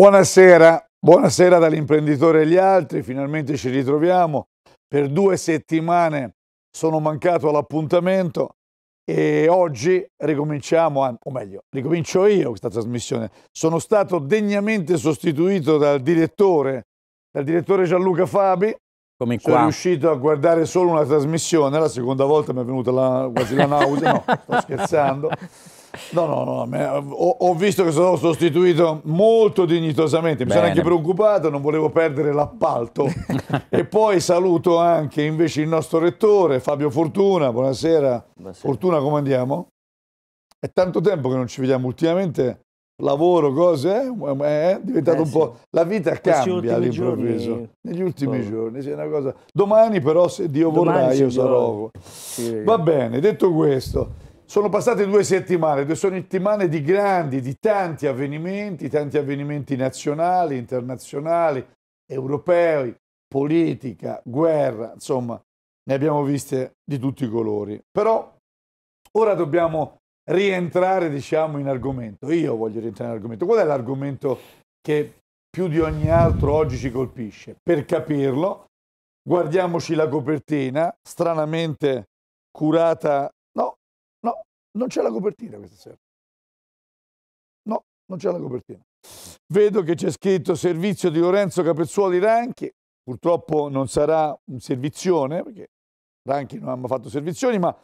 Buonasera dall'imprenditore e gli altri, finalmente ci ritroviamo. Per 2 settimane sono mancato all'appuntamento e oggi ricominciamo, o meglio, ricomincio io questa trasmissione. Sono stato degnamente sostituito dal direttore Gianluca Fabi. Come qua. Sono riuscito a guardare solo una trasmissione, la seconda volta mi è venuta quasi la nausea, no, sto scherzando. No, ho visto che sono sostituito molto dignitosamente, mi sono anche preoccupato, non volevo perdere l'appalto. E poi saluto anche invece il nostro rettore Fabio Fortuna. Buonasera. Fortuna, come andiamo? È tanto tempo che non ci vediamo, ultimamente lavoro, cose, è diventato un po'... La vita cambia all'improvviso, negli ultimi giorni, sì, è una cosa... Domani però, se Dio vorrà, io sarò... Sì. Va bene, detto questo... Sono passate 2 settimane, 2 settimane di grandi, di tanti avvenimenti nazionali, internazionali, europei, politica, guerra, insomma, ne abbiamo viste di tutti i colori. Però ora dobbiamo rientrare, diciamo, in argomento. Io voglio rientrare in argomento. Qual è l'argomento che più di ogni altro oggi ci colpisce? Per capirlo, guardiamoci la copertina, stranamente curata... Non c'è la copertina questa sera. No, non c'è la copertina. Vedo che c'è scritto servizio di Lorenzo Capezzuoli Ranchi. Purtroppo non sarà un servizione, perché Ranchi non ha mai fatto servizioni, ma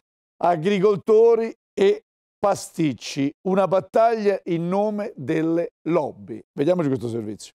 agricoltori e pasticci. Una battaglia in nome delle lobby. Vediamoci questo servizio.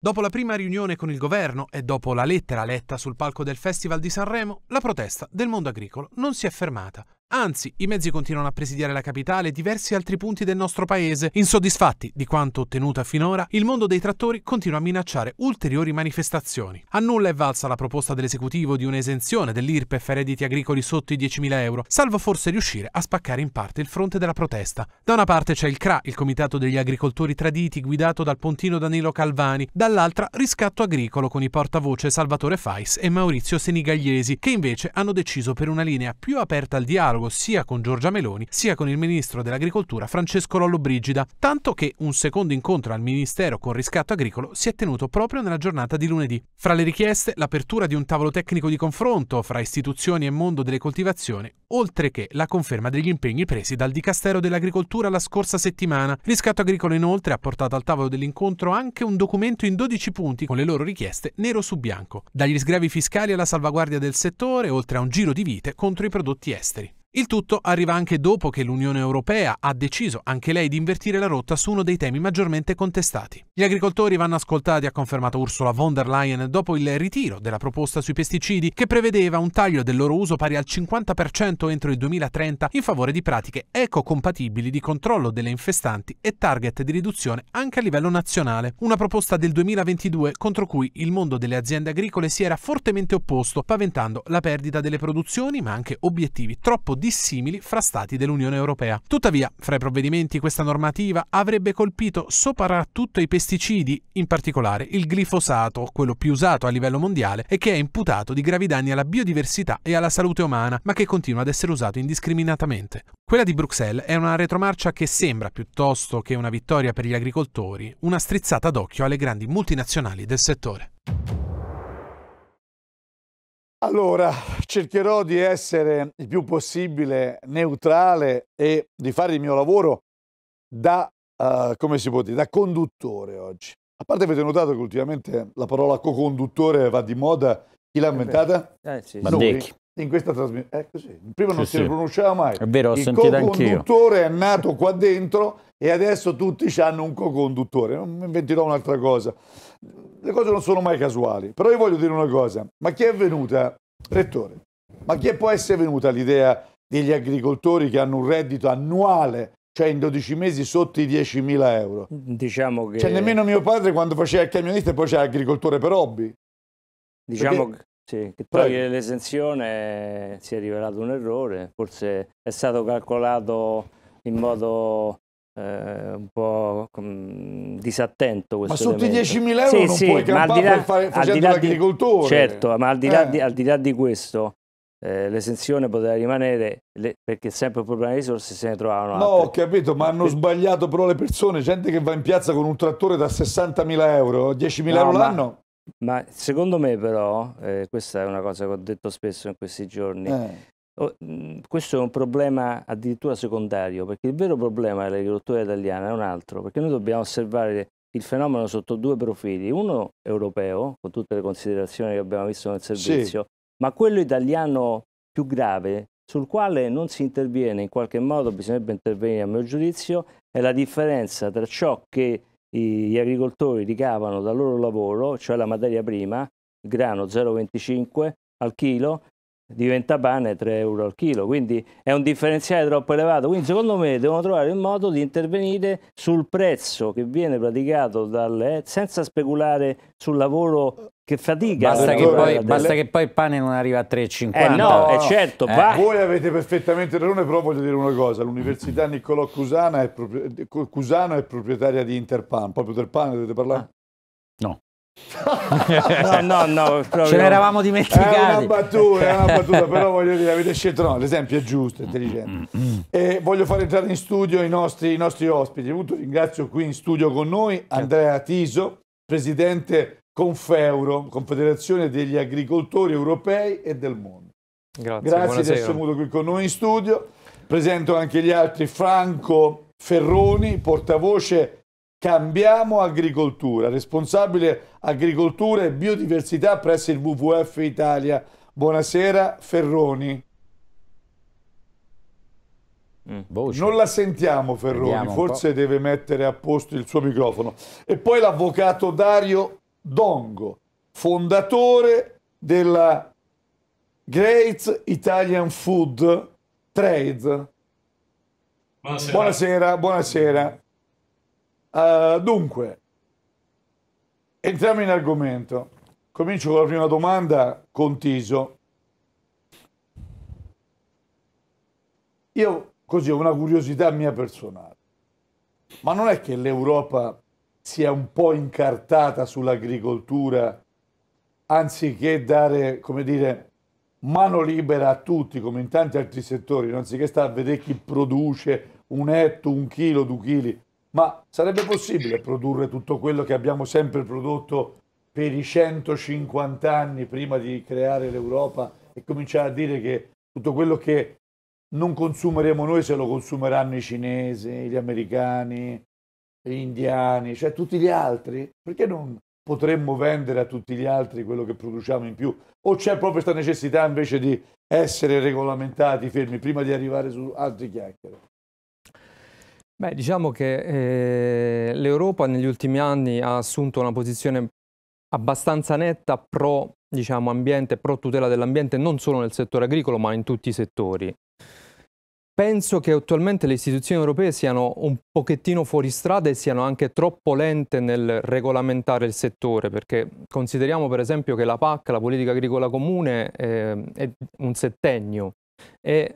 Dopo la prima riunione con il governo e dopo la lettera letta sul palco del Festival di Sanremo, la protesta del mondo agricolo non si è fermata. Anzi, i mezzi continuano a presidiare la capitale e diversi altri punti del nostro paese. Insoddisfatti di quanto ottenuta finora, il mondo dei trattori continua a minacciare ulteriori manifestazioni. A nulla è valsa la proposta dell'esecutivo di un'esenzione dell'IRPEF redditi agricoli sotto i 10.000 euro, salvo forse riuscire a spaccare in parte il fronte della protesta. Da una parte c'è il CRA, il Comitato degli Agricoltori Traditi, guidato dal pontino Danilo Calvani, dall'altra Riscatto Agricolo con i portavoce Salvatore Fais e Maurizio Senigagliesi, che invece hanno deciso per una linea più aperta al dialogo sia con Giorgia Meloni sia con il ministro dell'agricoltura Francesco Lollobrigida, tanto che un secondo incontro al ministero con Riscatto Agricolo si è tenuto proprio nella giornata di lunedì. Fra le richieste, l'apertura di un tavolo tecnico di confronto fra istituzioni e mondo delle coltivazioni, oltre che la conferma degli impegni presi dal Dicastero dell'Agricoltura la scorsa settimana. Riscatto Agricolo inoltre ha portato al tavolo dell'incontro anche un documento in 12 punti con le loro richieste nero su bianco, dagli sgravi fiscali alla salvaguardia del settore, oltre a un giro di vite contro i prodotti esteri. Il tutto arriva anche dopo che l'Unione Europea ha deciso anche lei di invertire la rotta su uno dei temi maggiormente contestati. Gli agricoltori vanno ascoltati, ha confermato Ursula von der Leyen dopo il ritiro della proposta sui pesticidi che prevedeva un taglio del loro uso pari al 50% entro il 2030 in favore di pratiche ecocompatibili di controllo delle infestanti e target di riduzione anche a livello nazionale. Una proposta del 2022 contro cui il mondo delle aziende agricole si era fortemente opposto, paventando la perdita delle produzioni ma anche obiettivi troppo dissimili fra stati dell'Unione Europea. Tuttavia, fra i provvedimenti, questa normativa avrebbe colpito soprattutto i pesticidi, in particolare il glifosato, quello più usato a livello mondiale e che è imputato di gravi danni alla biodiversità e alla salute umana, ma che continua ad essere usato indiscriminatamente. Quella di Bruxelles è una retromarcia che sembra, piuttosto che una vittoria per gli agricoltori, una strizzata d'occhio alle grandi multinazionali del settore. Allora, cercherò di essere il più possibile neutrale e di fare il mio lavoro da, come si può dire, da conduttore oggi. A parte avete notato che ultimamente la parola co-conduttore va di moda, chi l'ha inventata? Sì. Noi, in questa trasmissione, è così. Prima non si pronunciava mai. È vero, ho sentito anch'io. Il co-conduttore è nato qua dentro e adesso tutti hanno un co-conduttore. Non inventerò un'altra cosa. Le cose non sono mai casuali, però io voglio dire una cosa, ma chi è venuta, rettore, ma chi può essere venuta l'idea degli agricoltori che hanno un reddito annuale, cioè in 12 mesi sotto i 10.000 euro? Diciamo che... Cioè nemmeno mio padre quando faceva il camionista e poi c'era l'agricoltore per hobby. Diciamo perché... Sì, che togliere l'esenzione si è rivelato un errore, forse è stato calcolato in modo... un po' disattento questo. Ma sotto i 10.000 euro non puoi campare facendo l'agricoltore. Certo, ma al di là di questo l'esenzione poteva rimanere perché sempre il problema di risorse se ne trovavano altre. No, ho capito, ma hanno sbagliato però le persone, gente che va in piazza con un trattore da 60.000 euro, 10.000 euro l'anno. Ma secondo me però, questa è una cosa che ho detto spesso in questi giorni, questo è un problema addirittura secondario, perché il vero problema dell'agricoltura italiana è un altro, perché noi dobbiamo osservare il fenomeno sotto due profili, uno europeo, con tutte le considerazioni che abbiamo visto nel servizio, ma quello italiano più grave, sul quale non si interviene, in qualche modo bisognerebbe intervenire a mio giudizio, è la differenza tra ciò che gli agricoltori ricavano dal loro lavoro, cioè la materia prima, il grano 0,25 al chilo, diventa pane 3 euro al chilo, quindi è un differenziale troppo elevato, quindi secondo me devono trovare il modo di intervenire sul prezzo che viene praticato dalle, senza speculare sul lavoro che fatica. Basta che poi il pane non arriva a 3,50. Voi avete perfettamente ragione, però voglio dire una cosa, l'università Niccolò Cusano è proprietaria di Interpan, proprio del pane dovete parlare? No. No, ce l'eravamo dimenticati. È una battuta, però voglio dire, avete scelto l'esempio è giusto, intelligente. E voglio far entrare in studio i nostri ospiti. Ringrazio qui in studio con noi Andrea Tiso, presidente Confeuro, Confederazione degli agricoltori europei e del mondo. Grazie di essere venuto qui con noi in studio. Presento anche gli altri: Franco Ferroni, portavoce Cambiamo Agricoltura, responsabile agricoltura e biodiversità presso il WWF Italia. Buonasera Ferroni. Non la sentiamo Ferroni, forse deve mettere a posto il suo microfono. E poi l'avvocato Dario Dongo, fondatore della Great Italian Food Trade. Buonasera. Dunque, entriamo in argomento. Comincio con la prima domanda con Tiso. Io così ho una curiosità mia personale, ma non è che l'Europa sia un po' incartata sull'agricoltura anziché dare, come dire, mano libera a tutti come in tanti altri settori, anziché stare a vedere chi produce un etto, un chilo, 2 chili. Ma sarebbe possibile produrre tutto quello che abbiamo sempre prodotto per i 150 anni prima di creare l'Europa e cominciare a dire che tutto quello che non consumeremo noi se lo consumeranno i cinesi, gli americani, gli indiani, cioè tutti gli altri? Perché non potremmo vendere a tutti gli altri quello che produciamo in più? O c'è proprio questa necessità invece di essere regolamentati, fermi, prima di arrivare su altri chiacchiere? Beh, diciamo che l'Europa negli ultimi anni ha assunto una posizione abbastanza netta pro, diciamo, ambiente, pro tutela dell'ambiente, non solo nel settore agricolo ma in tutti i settori. Penso che attualmente le istituzioni europee siano un pochettino fuori strada e siano anche troppo lente nel regolamentare il settore, perché consideriamo per esempio che la PAC, la politica agricola comune, è un settennio. E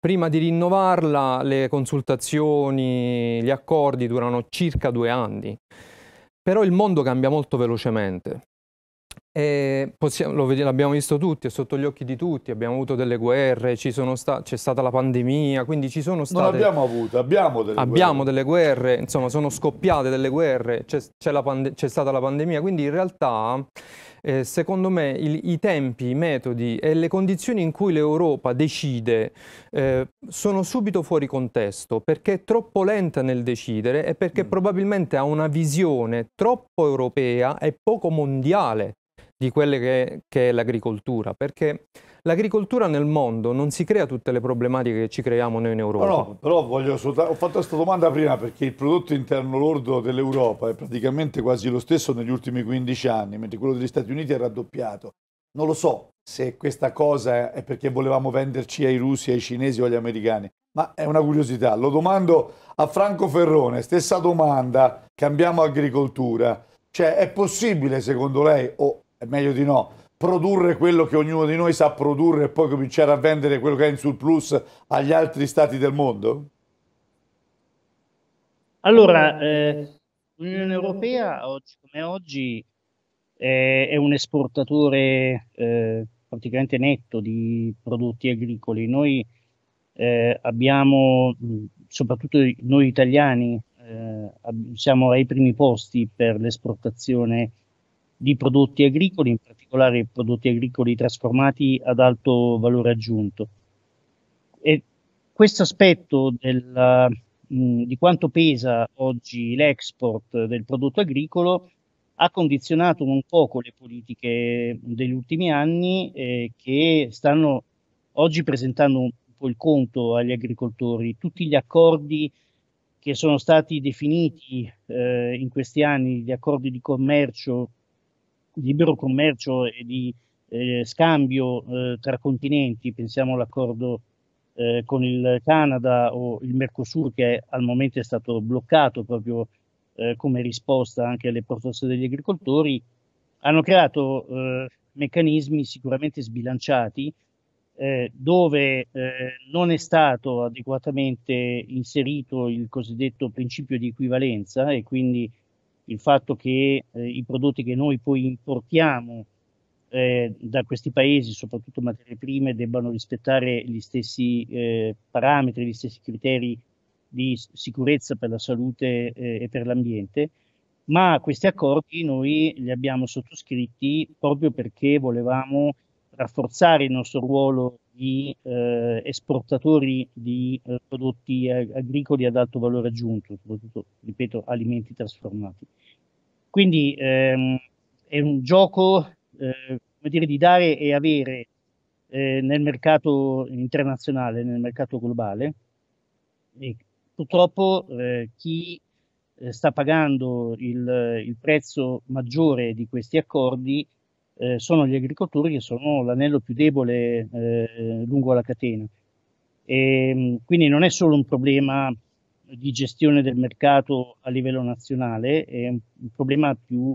prima di rinnovarla le consultazioni, gli accordi durano circa 2 anni. Però il mondo cambia molto velocemente e l'abbiamo visto tutti, è sotto gli occhi di tutti. Abbiamo avuto delle guerre, c'è stata la pandemia, quindi ci sono state... Non abbiamo avuto, abbiamo delle guerre, insomma sono scoppiate delle guerre, c'è stata la pandemia, quindi in realtà... secondo me i tempi, i metodi e le condizioni in cui l'Europa decide sono subito fuori contesto, perché è troppo lenta nel decidere e perché probabilmente ha una visione troppo europea e poco mondiale di quelle che è l'agricoltura, perché l'agricoltura nel mondo non si crea tutte le problematiche che ci creiamo noi in Europa. No, però voglio soltanto... Ho fatto questa domanda prima perché il prodotto interno lordo dell'Europa è praticamente quasi lo stesso negli ultimi 15 anni, mentre quello degli Stati Uniti è raddoppiato. Non lo so se questa cosa è perché volevamo venderci ai russi, ai cinesi o agli americani, ma è una curiosità. Lo domando a Franco Ferrone, stessa domanda, Cambiamo Agricoltura. Cioè, è possibile secondo lei, o è meglio di no, produrre quello che ognuno di noi sa produrre e poi cominciare a vendere quello che è in surplus agli altri stati del mondo? Allora, l'Unione Europea oggi come oggi è un esportatore praticamente netto di prodotti agricoli. Noi abbiamo, soprattutto noi italiani, siamo ai primi posti per l'esportazione di prodotti agricoli, in particolare prodotti agricoli trasformati ad alto valore aggiunto. E questo aspetto di quanto pesa oggi l'export del prodotto agricolo ha condizionato un poco le politiche degli ultimi anni che stanno oggi presentando un po' il conto agli agricoltori. Tutti gli accordi che sono stati definiti in questi anni, gli accordi di commercio, libero commercio e di scambio tra continenti, pensiamo all'accordo con il Canada o il Mercosur, che al momento è stato bloccato proprio come risposta anche alle proteste degli agricoltori, hanno creato meccanismi sicuramente sbilanciati dove non è stato adeguatamente inserito il cosiddetto principio di equivalenza, e quindi il fatto che i prodotti che noi poi importiamo da questi paesi, soprattutto materie prime, debbano rispettare gli stessi parametri, gli stessi criteri di sicurezza per la salute e per l'ambiente. Ma questi accordi noi li abbiamo sottoscritti proprio perché volevamo rafforzare il nostro ruolo di esportatori di prodotti agricoli ad alto valore aggiunto, soprattutto, ripeto, alimenti trasformati. Quindi è un gioco come dire, di dare e avere nel mercato internazionale, nel mercato globale, e purtroppo chi sta pagando il prezzo maggiore di questi accordi sono gli agricoltori, che sono l'anello più debole lungo la catena. E, quindi non è solo un problema di gestione del mercato a livello nazionale, è un problema più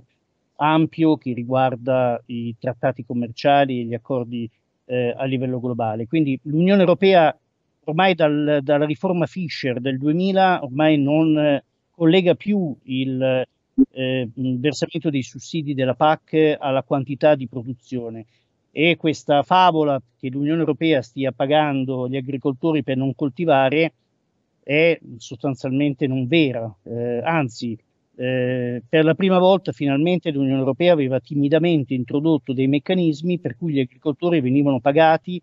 ampio che riguarda i trattati commerciali e gli accordi a livello globale. Quindi l'Unione Europea ormai dalla riforma Fischer del 2000 ormai non collega più il versamento dei sussidi della PAC alla quantità di produzione, e questa favola che l'Unione Europea stia pagando gli agricoltori per non coltivare è sostanzialmente non vera, anzi per la prima volta finalmente l'Unione Europea aveva timidamente introdotto dei meccanismi per cui gli agricoltori venivano pagati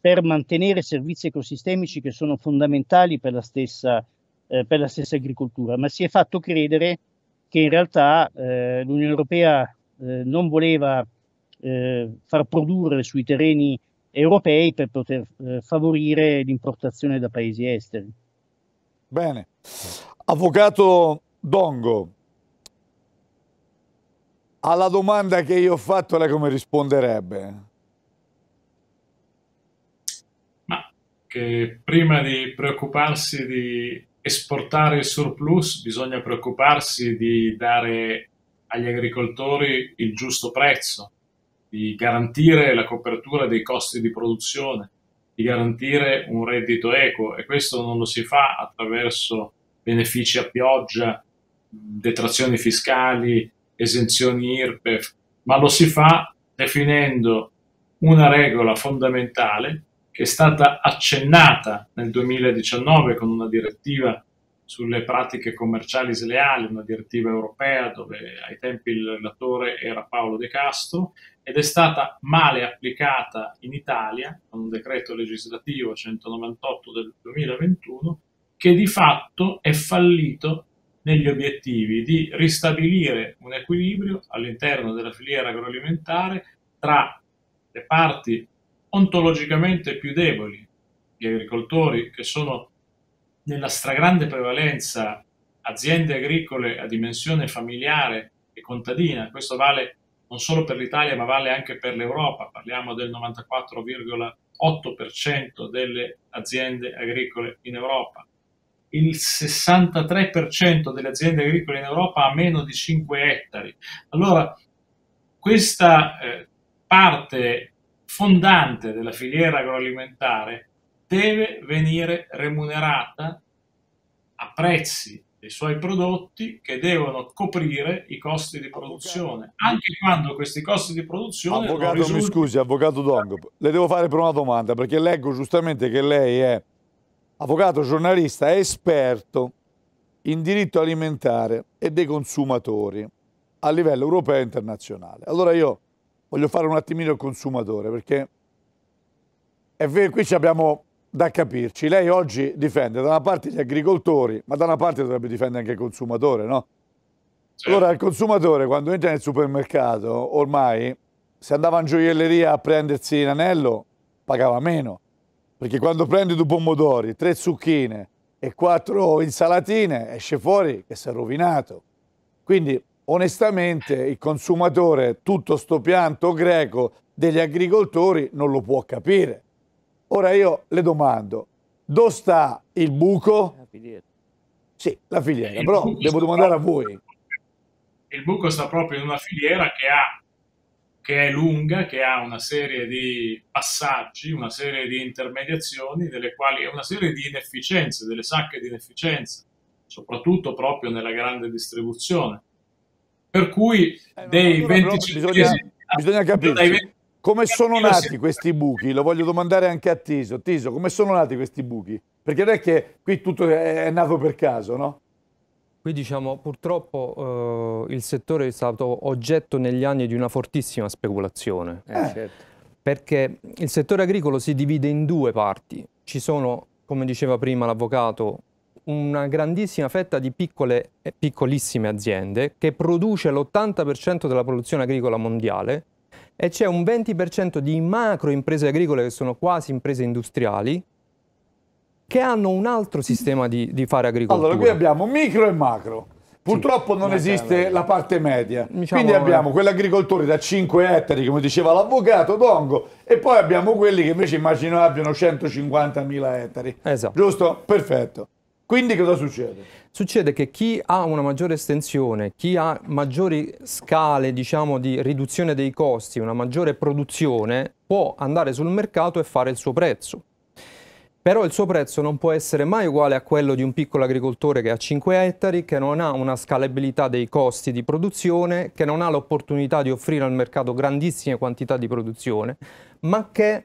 per mantenere servizi ecosistemici che sono fondamentali per la stessa agricoltura, ma si è fatto credere che in realtà l'Unione Europea non voleva far produrre sui terreni europei per poter favorire l'importazione da paesi esteri. Bene. Avvocato Dongo, alla domanda che io ho fatto, lei come risponderebbe? Ma che prima di preoccuparsi di esportare il surplus bisogna preoccuparsi di dare agli agricoltori il giusto prezzo, di garantire la copertura dei costi di produzione, di garantire un reddito equo, e questo non lo si fa attraverso benefici a pioggia, detrazioni fiscali, esenzioni IRPEF, ma lo si fa definendo una regola fondamentale che è stata accennata nel 2019 con una direttiva sulle pratiche commerciali sleali, una direttiva europea dove ai tempi il relatore era Paolo De Castro, ed è stata male applicata in Italia con un decreto legislativo 198 del 2021 che di fatto è fallito negli obiettivi di ristabilire un equilibrio all'interno della filiera agroalimentare tra le parti ontologicamente più deboli, gli agricoltori, che sono nella stragrande prevalenza aziende agricole a dimensione familiare e contadina. Questo vale non solo per l'Italia ma vale anche per l'Europa, parliamo del 94,8% delle aziende agricole in Europa. Il 63% delle aziende agricole in Europa ha meno di 5 ettari. Allora, questa parte fondante della filiera agroalimentare deve venire remunerata a prezzi dei suoi prodotti che devono coprire i costi di produzione, anche quando questi costi di produzione... Avvocato, mi scusi, avvocato Dongo, le devo fare per una domanda, perché leggo giustamente che lei è avvocato, giornalista, esperto in diritto alimentare e dei consumatori a livello europeo e internazionale. Allora io voglio fare un attimino il consumatore, perché è vero, qui ci abbiamo... da capirci, lei oggi difende da una parte gli agricoltori, ma da una parte dovrebbe difendere anche il consumatore, no? Allora il consumatore quando entra nel supermercato, ormai se andava in gioielleria a prendersi in anello pagava meno, perché quando prendi due pomodori, 3 zucchine e 4 insalatine esce fuori che si è rovinato. Quindi onestamente il consumatore tutto sto pianto greco degli agricoltori non lo può capire. Ora io le domando, dove sta il buco? La filiera. Sì, la filiera, però devo domandare proprio, a voi. Il buco sta proprio in una filiera che è lunga, che ha una serie di passaggi, una serie di intermediazioni, delle quali una serie di inefficienze, delle sacche di inefficienze, soprattutto proprio nella grande distribuzione. Per cui dei 25... Bisogna capire. Come sono nati questi buchi? Lo voglio domandare anche a Tiso. Tiso, come sono nati questi buchi? Perché non è che qui tutto è nato per caso, no? Qui diciamo purtroppo il settore è stato oggetto negli anni di una fortissima speculazione. Certo. Perché il settore agricolo si divide in due parti. Ci sono, come diceva prima l'avvocato, una grandissima fetta di piccole e piccolissime aziende che produce l'80% della produzione agricola mondiale. E c'è un 20% di macro imprese agricole che sono quasi imprese industriali che hanno un altro sistema di fare agricoltura. Allora, qui abbiamo micro e macro. Purtroppo sì, non esiste la parte media. Diciamo, quindi abbiamo quell'agricoltore da 5 ettari, come diceva l'avvocato Dongo, e poi abbiamo quelli che invece immagino abbiano 150.000 ettari. Esatto. Giusto? Perfetto. Quindi cosa succede? Succede che chi ha una maggiore estensione, chi ha maggiori scale, diciamo, di riduzione dei costi, una maggiore produzione, può andare sul mercato e fare il suo prezzo. Però il suo prezzo non può essere mai uguale a quello di un piccolo agricoltore che ha 5 ettari, che non ha una scalabilità dei costi di produzione, che non ha l'opportunità di offrire al mercato grandissime quantità di produzione, ma che...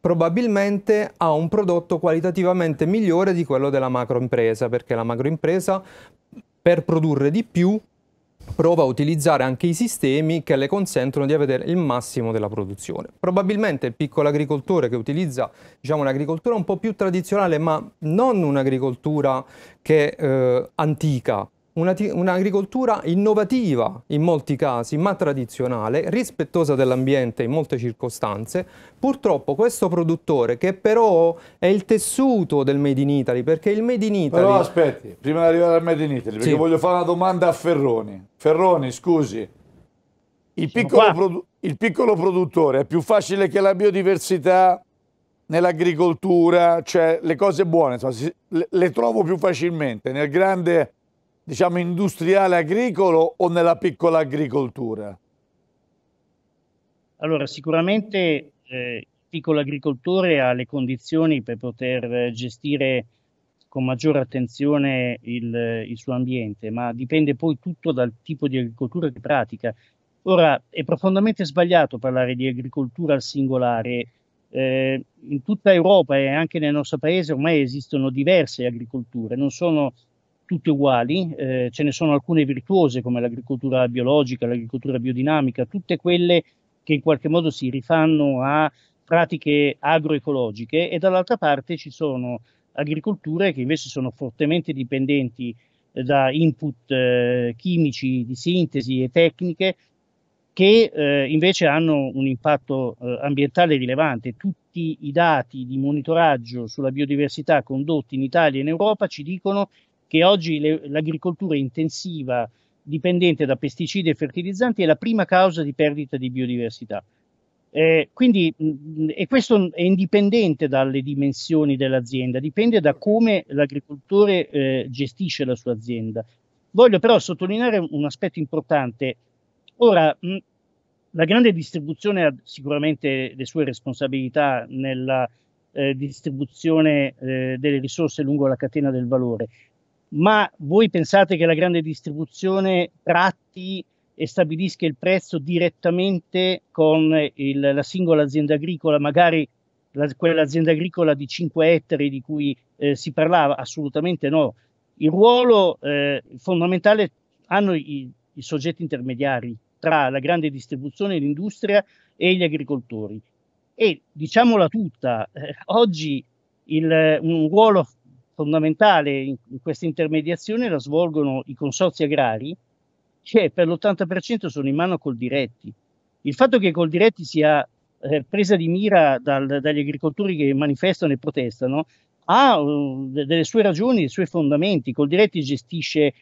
probabilmente ha un prodotto qualitativamente migliore di quello della macroimpresa, perché la macroimpresa per produrre di più prova a utilizzare anche i sistemi che le consentono di avere il massimo della produzione. Probabilmente il piccolo agricoltore che utilizza, diciamo, un'agricoltura un po' più tradizionale, ma non un'agricoltura che antica, un'agricoltura innovativa in molti casi, ma tradizionale, rispettosa dell'ambiente in molte circostanze. Purtroppo questo produttore, che però è il tessuto del Made in Italy, perché il Made in Italy... Però aspetti, prima di arrivare al Made in Italy, perché voglio fare una domanda a Ferroni. Ferroni, scusi, il piccolo produttore è più facile che la biodiversità nell'agricoltura, cioè le cose buone, insomma, le trovo più facilmente nel grande... diciamo industriale agricolo o nella piccola agricoltura? Allora sicuramente il piccolo agricoltore ha le condizioni per poter gestire con maggiore attenzione il suo ambiente, ma dipende poi tutto dal tipo di agricoltura che pratica. Ora è profondamente sbagliato parlare di agricoltura al singolare. In tutta Europa e anche nel nostro paese ormai esistono diverse agricolture, non sono tutte uguali, ce ne sono alcune virtuose come l'agricoltura biologica, l'agricoltura biodinamica, tutte quelle che in qualche modo si rifanno a pratiche agroecologiche, e dall'altra parte ci sono agricolture che invece sono fortemente dipendenti da input chimici di sintesi e tecniche che invece hanno un impatto ambientale rilevante. Tutti i dati di monitoraggio sulla biodiversità condotti in Italia e in Europa ci dicono che oggi l'agricoltura intensiva dipendente da pesticidi e fertilizzanti è la prima causa di perdita di biodiversità. E questo è indipendente dalle dimensioni dell'azienda, dipende da come l'agricoltore gestisce la sua azienda. Voglio però sottolineare un aspetto importante. Ora, la grande distribuzione ha sicuramente le sue responsabilità nella distribuzione delle risorse lungo la catena del valore, Ma voi pensate che la grande distribuzione tratti e stabilisca il prezzo direttamente con la singola azienda agricola, magari quell'azienda agricola di 5 ettari di cui si parlava? Assolutamente no. Il ruolo fondamentale hanno i soggetti intermediari tra la grande distribuzione, l'industria e gli agricoltori. E diciamola tutta, oggi un ruolo fondamentale in questa intermediazione la svolgono i consorzi agrari, che per l'80% sono in mano a Coldiretti. Il fatto che Coldiretti sia presa di mira dagli agricoltori che manifestano e protestano ha delle sue ragioni, dei suoi fondamenti. Coldiretti gestisce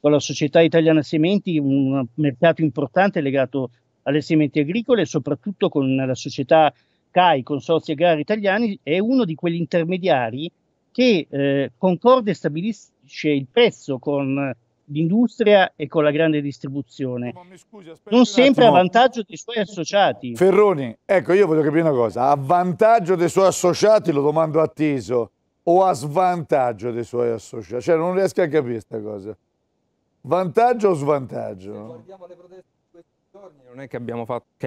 con la Società Italiana Sementi un mercato importante legato alle sementi agricole, e soprattutto con la società CAI, Consorzi Agrari Italiani, è uno di quegli intermediari che concorda e stabilisce il prezzo con l'industria e con la grande distribuzione, non sempre a vantaggio dei suoi associati. Ferroni, ecco, io voglio capire una cosa: a vantaggio dei suoi associati, lo domando a Tiso, o a svantaggio dei suoi associati? Cioè, non riesco a capire questa cosa. Vantaggio o svantaggio? Se guardiamo le proteste di questi giorni, non è che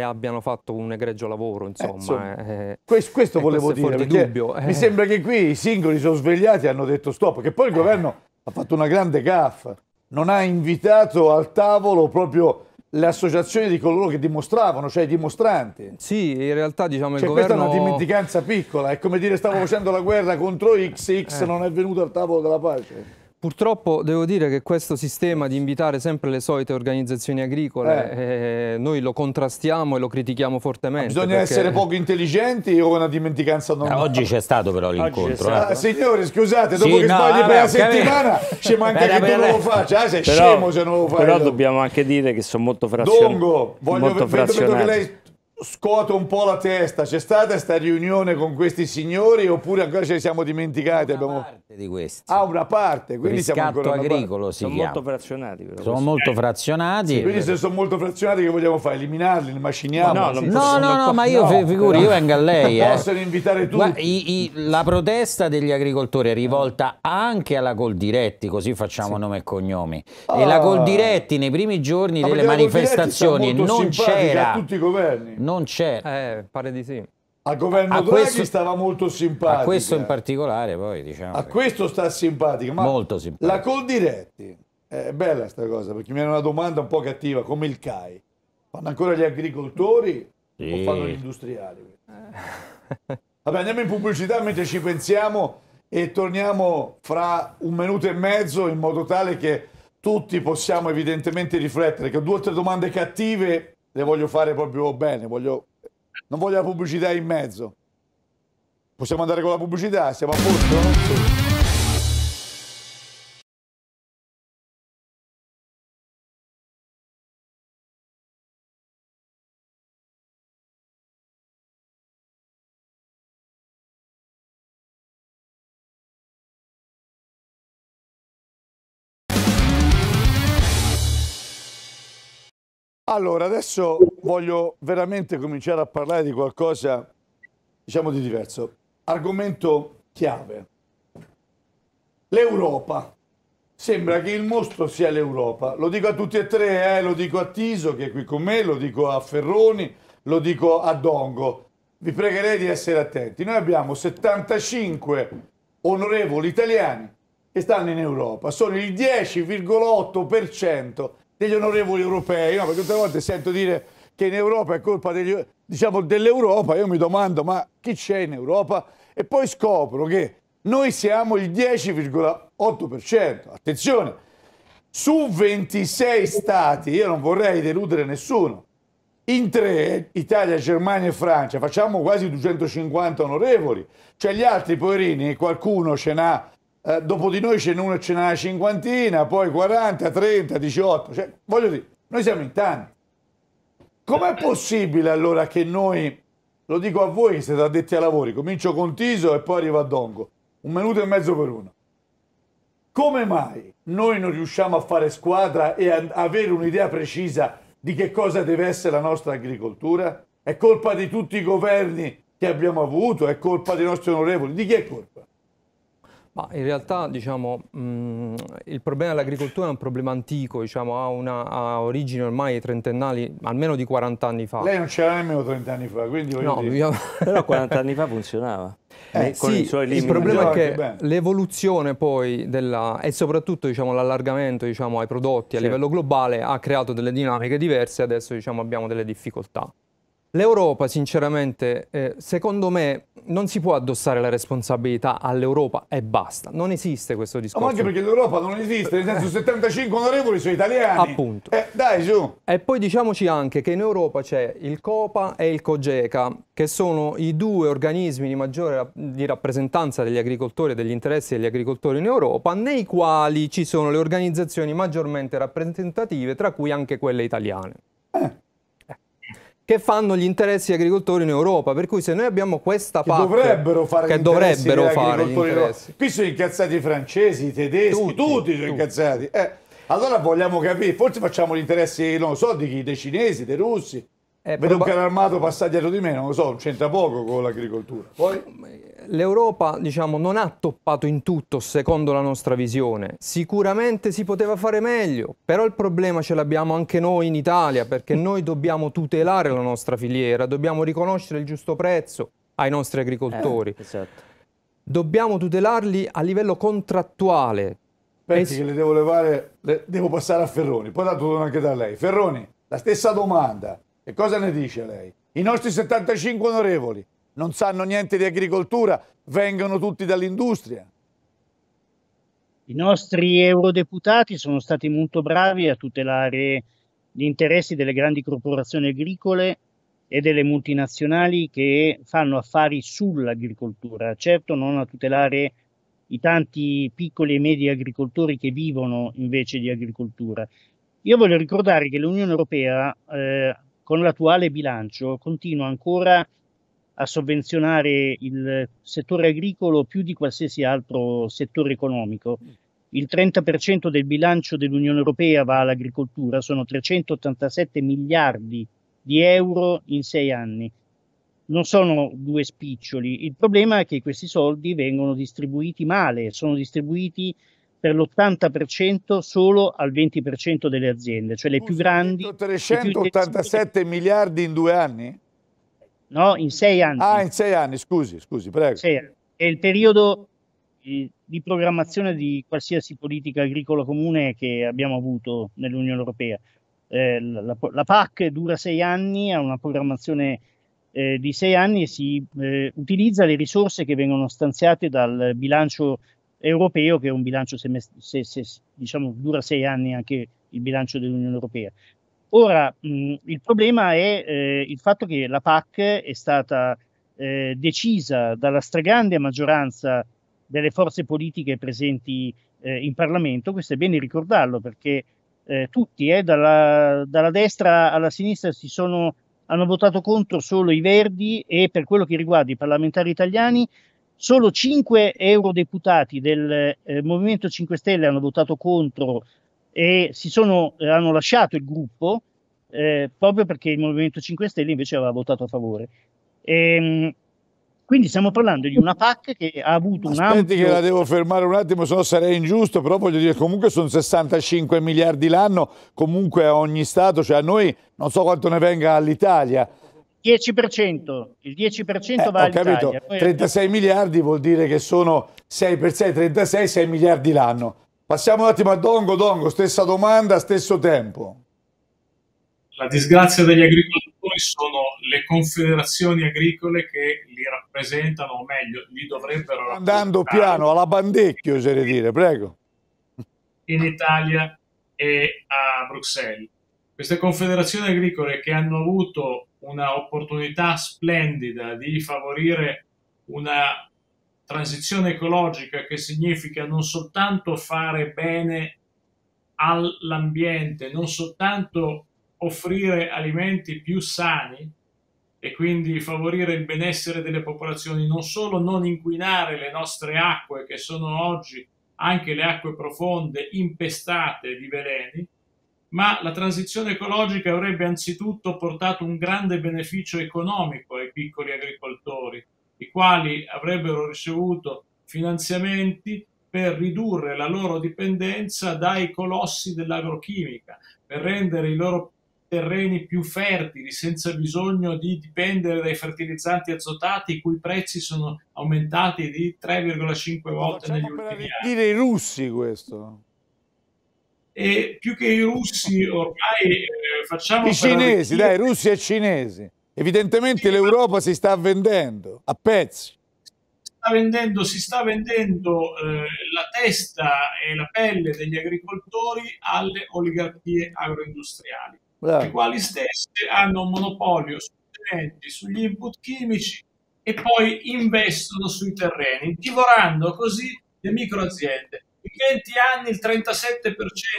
abbiano fatto un egregio lavoro, insomma. Questo volevo dire, perché mi sembra che qui i singoli sono svegliati e hanno detto stop, che poi il governo ha fatto una grande gaffa. Non ha invitato al tavolo proprio le associazioni di coloro che dimostravano, cioè i dimostranti. Sì, in realtà diciamo il governo... Questa è una dimenticanza piccola, è come dire stavo facendo la guerra contro X, non è venuto al tavolo della pace. Purtroppo devo dire che questo sistema di invitare sempre le solite organizzazioni agricole, noi lo contrastiamo e lo critichiamo fortemente. Bisogna essere poco intelligenti o una dimenticanza normale? Oggi c'è stato però l'incontro. Signori, scusate, dopo che sbagli per la settimana ci manca che tu non lo faccia. Sei scemo se non lo fai. Però dobbiamo anche dire che sono molto frazionati. Dongo, voglio vedere che lei scuoto un po' la testa. C'è stata questa riunione con questi signori oppure ancora ce ne siamo dimenticati? Una parte di questi. Ah, una parte, quindi siamo ancora agricolo, si sono molto frazionati. Però sono molto frazionati. Sì, quindi se sono molto frazionati che vogliamo fare? Eliminarli, li maciniamo? No, ma io figuri, io vengo a lei. Possono invitare tutti. Ma la protesta degli agricoltori è rivolta anche alla Coldiretti, così facciamo nome e cognomi. E la Coldiretti nei primi giorni delle manifestazioni non c'era. A tutti i governi. Non c'è. Pare di sì. Al governo Draghi stava molto simpatico. A questo in particolare poi diciamo. A questo sta simpatico. Ma molto simpatico. La Coldiretti, è bella sta cosa, perché mi era una domanda un po' cattiva, come il CAI. Fanno ancora gli agricoltori o fanno gli industriali? Vabbè, andiamo in pubblicità mentre ci pensiamo e torniamo fra un minuto e mezzo in modo tale che tutti possiamo evidentemente riflettere, che ho due o tre domande cattive le voglio fare proprio bene, non voglio la pubblicità in mezzo. Possiamo andare con la pubblicità? Siamo a posto? Allora, adesso voglio veramente cominciare a parlare di qualcosa, diciamo, di diverso. Argomento chiave. L'Europa. Sembra che il mostro sia l'Europa. Lo dico a tutti e tre, lo dico a Tiso, che è qui con me, lo dico a Ferroni, lo dico a Dongo. Vi pregherei di essere attenti. Noi abbiamo 75 onorevoli italiani che stanno in Europa. Sono il 10,8% degli onorevoli europei, no? Perché tutte le volte sento dire che in Europa è colpa dell'Europa, io mi domando ma chi c'è in Europa? E poi scopro che noi siamo il 10,8%, attenzione, su 26 stati, io non vorrei deludere nessuno, in 3, Italia, Germania e Francia, facciamo quasi 250 onorevoli, cioè gli altri poverini, qualcuno ce n'ha, dopo di noi ce n'è uno e ce n'è una cinquantina, poi 40, 30, 18, cioè, voglio dire, noi siamo in tanti. Com'è possibile allora che noi, lo dico a voi che siete addetti ai lavori, comincio con Tiso e poi arrivo a Dongo, un minuto e mezzo per uno, come mai noi non riusciamo a fare squadra e a avere un'idea precisa di che cosa deve essere la nostra agricoltura? È colpa di tutti i governi che abbiamo avuto? È colpa dei nostri onorevoli? Di chi è colpa? Ma in realtà diciamo, il problema dell'agricoltura è un problema antico, diciamo, ha origini ormai trentennali, almeno di 40 anni fa. Lei non c'era nemmeno 30 anni fa, quindi voglio dire. Però 40 anni fa funzionava. Con sì, il problema è che l'evoluzione poi della, e soprattutto diciamo, l'allargamento diciamo, ai prodotti a livello globale ha creato delle dinamiche diverse, adesso diciamo, abbiamo delle difficoltà. L'Europa sinceramente secondo me non si può addossare la responsabilità all'Europa e basta, non esiste questo discorso. Ma anche perché l'Europa non esiste, nel senso 75 onorevoli sono italiani. Appunto. Dai su. E poi diciamoci anche che in Europa c'è il COPA e il COGECA, che sono i due organismi di maggiore rappresentanza degli agricoltori e degli interessi degli agricoltori in Europa, nei quali ci sono le organizzazioni maggiormente rappresentative, tra cui anche quelle italiane. Che fanno gli interessi agricoltori in Europa, per cui se noi abbiamo questa parte che dovrebbero fare gli interessi. Qui sono incazzati i francesi, i tedeschi, tutti sono incazzati. Allora vogliamo capire, forse facciamo gli interessi, non lo so, dei cinesi, dei russi. Vedo un carro armato passare dietro di me, non lo so, c'entra poco con l'agricoltura. L'Europa diciamo, non ha toppato in tutto secondo la nostra visione, sicuramente si poteva fare meglio, però il problema ce l'abbiamo anche noi in Italia, perché noi dobbiamo tutelare la nostra filiera, dobbiamo riconoscere il giusto prezzo ai nostri agricoltori, dobbiamo tutelarli a livello contrattuale. Pensi che le devo levare, devo passare a Ferroni, poi la tutto anche da lei. Ferroni, la stessa domanda. E cosa ne dice lei? I nostri 75 onorevoli non sanno niente di agricoltura, vengono tutti dall'industria. I nostri eurodeputati sono stati molto bravi a tutelare gli interessi delle grandi corporazioni agricole e delle multinazionali che fanno affari sull'agricoltura, certo non a tutelare i tanti piccoli e medi agricoltori che vivono invece di agricoltura. Io voglio ricordare che l'Unione Europea con l'attuale bilancio continua ancora a sovvenzionare il settore agricolo più di qualsiasi altro settore economico. Il 30% del bilancio dell'Unione Europea va all'agricoltura, sono 387 miliardi di euro in 6 anni. Non sono due spiccioli, il problema è che questi soldi vengono distribuiti male, sono distribuiti per l'80% solo al 20% delle aziende, cioè le più grandi... 387 miliardi in 2 anni? No, in 6 anni. Ah, in 6 anni, scusi, scusi, prego. 6 anni. È il periodo di programmazione di qualsiasi politica agricola comune che abbiamo avuto nell'Unione Europea. La PAC dura 6 anni, ha una programmazione di 6 anni e si utilizza le risorse che vengono stanziate dal bilancio europeo, che è un bilancio diciamo dura 6 anni anche il bilancio dell'Unione Europea. Ora il problema è il fatto che la PAC è stata decisa dalla stragrande maggioranza delle forze politiche presenti in Parlamento, questo è bene ricordarlo perché tutti, dalla destra alla sinistra hanno votato contro solo i Verdi e per quello che riguarda i parlamentari italiani solo 5 eurodeputati del Movimento 5 Stelle hanno votato contro e hanno lasciato il gruppo proprio perché il Movimento 5 Stelle invece aveva votato a favore. Quindi stiamo parlando di una PAC che ha avuto un ampio... Aspetti che la devo fermare un attimo, se no sarei ingiusto, però voglio dire comunque sono 65 miliardi l'anno, comunque a ogni Stato, cioè a noi non so quanto ne venga all'Italia. 10%, il 10% va all'Italia. 36 miliardi vuol dire che sono 6 per 6, 36, 6 miliardi l'anno. Passiamo un attimo a Dongo. Dongo, stessa domanda, stesso tempo. La disgrazia degli agricoltori sono le confederazioni agricole che li rappresentano, o meglio, li dovrebbero andando piano, alla Bandecchio, oserei dire, prego. In Italia e a Bruxelles. Queste confederazioni agricole che hanno avuto una opportunità splendida di favorire una transizione ecologica che significa non soltanto fare bene all'ambiente, non soltanto offrire alimenti più sani e quindi favorire il benessere delle popolazioni, non solo non inquinare le nostre acque che sono oggi anche le acque profonde impestate di veleni, ma la transizione ecologica avrebbe anzitutto portato un grande beneficio economico ai piccoli agricoltori, i quali avrebbero ricevuto finanziamenti per ridurre la loro dipendenza dai colossi dell'agrochimica, per rendere i loro terreni più fertili, senza bisogno di dipendere dai fertilizzanti azotati, i cui prezzi sono aumentati di 3,5 volte negli ultimi anni. Dire i russi questo. E più che i russi ormai facciamo... I cinesi, dai, russi e cinesi. Evidentemente sì, l'Europa si sta vendendo a pezzi. Si sta vendendo la testa e la pelle degli agricoltori alle oligarchie agroindustriali, le quali stesse hanno un monopolio sugli input chimici e poi investono sui terreni, divorando così le microaziende. In 20 anni il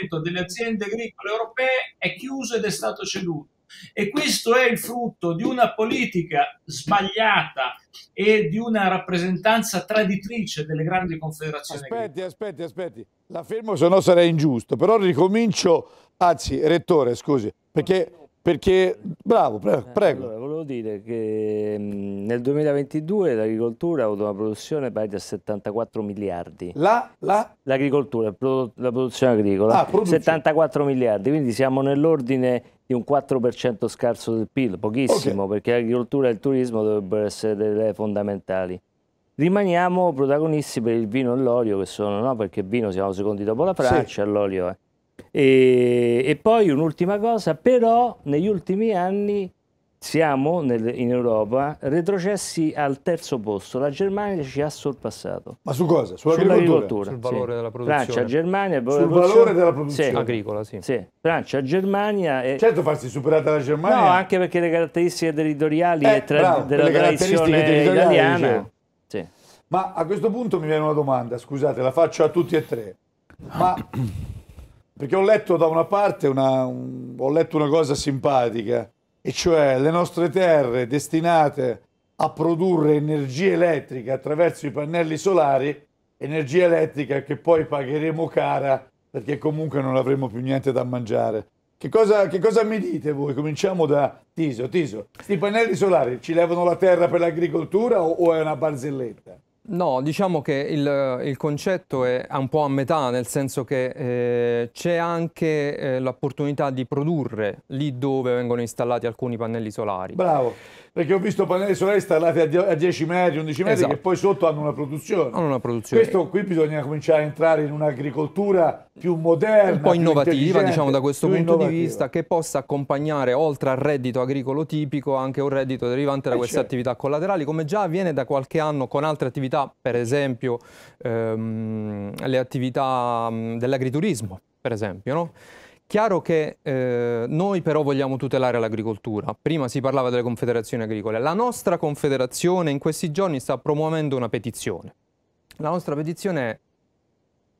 37% delle aziende agricole europee è chiuso ed è stato ceduto. E questo è il frutto di una politica sbagliata e di una rappresentanza traditrice delle grandi confederazioni. Aspetti, la fermo, se no sarei ingiusto, però ricomincio, anzi, rettore, scusi, perché bravo, prego. Allora, volevo dire che nel 2022 l'agricoltura ha avuto una produzione pari a 74 miliardi. L'agricoltura, la produzione agricola, 74 miliardi, quindi siamo nell'ordine di un 4% scarso del PIL, pochissimo, perché l'agricoltura e il turismo dovrebbero essere delle fondamentali. Rimaniamo protagonisti per il vino e l'olio, che sono, no? Perché vino siamo secondi dopo la Francia, l'olio è. E poi un'ultima cosa, però negli ultimi anni siamo in Europa retrocessi al terzo posto, la Germania ci ha sorpassato. Ma su cosa? Sull'agricoltura, sul valore della produzione. Francia, Germania, sul valore della produzione agricola, sì. Francia, Germania e... Certo, farsi superare la Germania. No, anche perché le caratteristiche territoriali della tradizione italiana. Diciamo. Sì. Ma a questo punto mi viene una domanda, scusate, la faccio a tutti e tre. Ma perché ho letto da una parte una cosa simpatica, e cioè le nostre terre destinate a produrre energia elettrica attraverso i pannelli solari, energia elettrica che poi pagheremo cara perché comunque non avremo più niente da mangiare. Che cosa mi dite voi? Cominciamo da Tiso. Tiso, questi pannelli solari ci levano la terra per l'agricoltura o è una barzelletta? No, diciamo che il concetto è un po' a metà, nel senso che c'è anche l'opportunità di produrre lì dove vengono installati alcuni pannelli solari. Bravo, perché ho visto pannelli solari installati a 10 metri, 11 metri, esatto, che poi sotto hanno una produzione. Questo qui bisogna cominciare a entrare in un'agricoltura più moderna, un po' innovativa, diciamo, da questo punto di vista, che possa accompagnare, oltre al reddito agricolo tipico, anche un reddito derivante da queste attività collaterali, come già avviene da qualche anno con altre attività, per esempio le attività dell'agriturismo, per esempio, no? Chiaro che noi però vogliamo tutelare l'agricoltura. Prima si parlava delle confederazioni agricole. La nostra confederazione in questi giorni sta promuovendo una petizione. La nostra petizione è: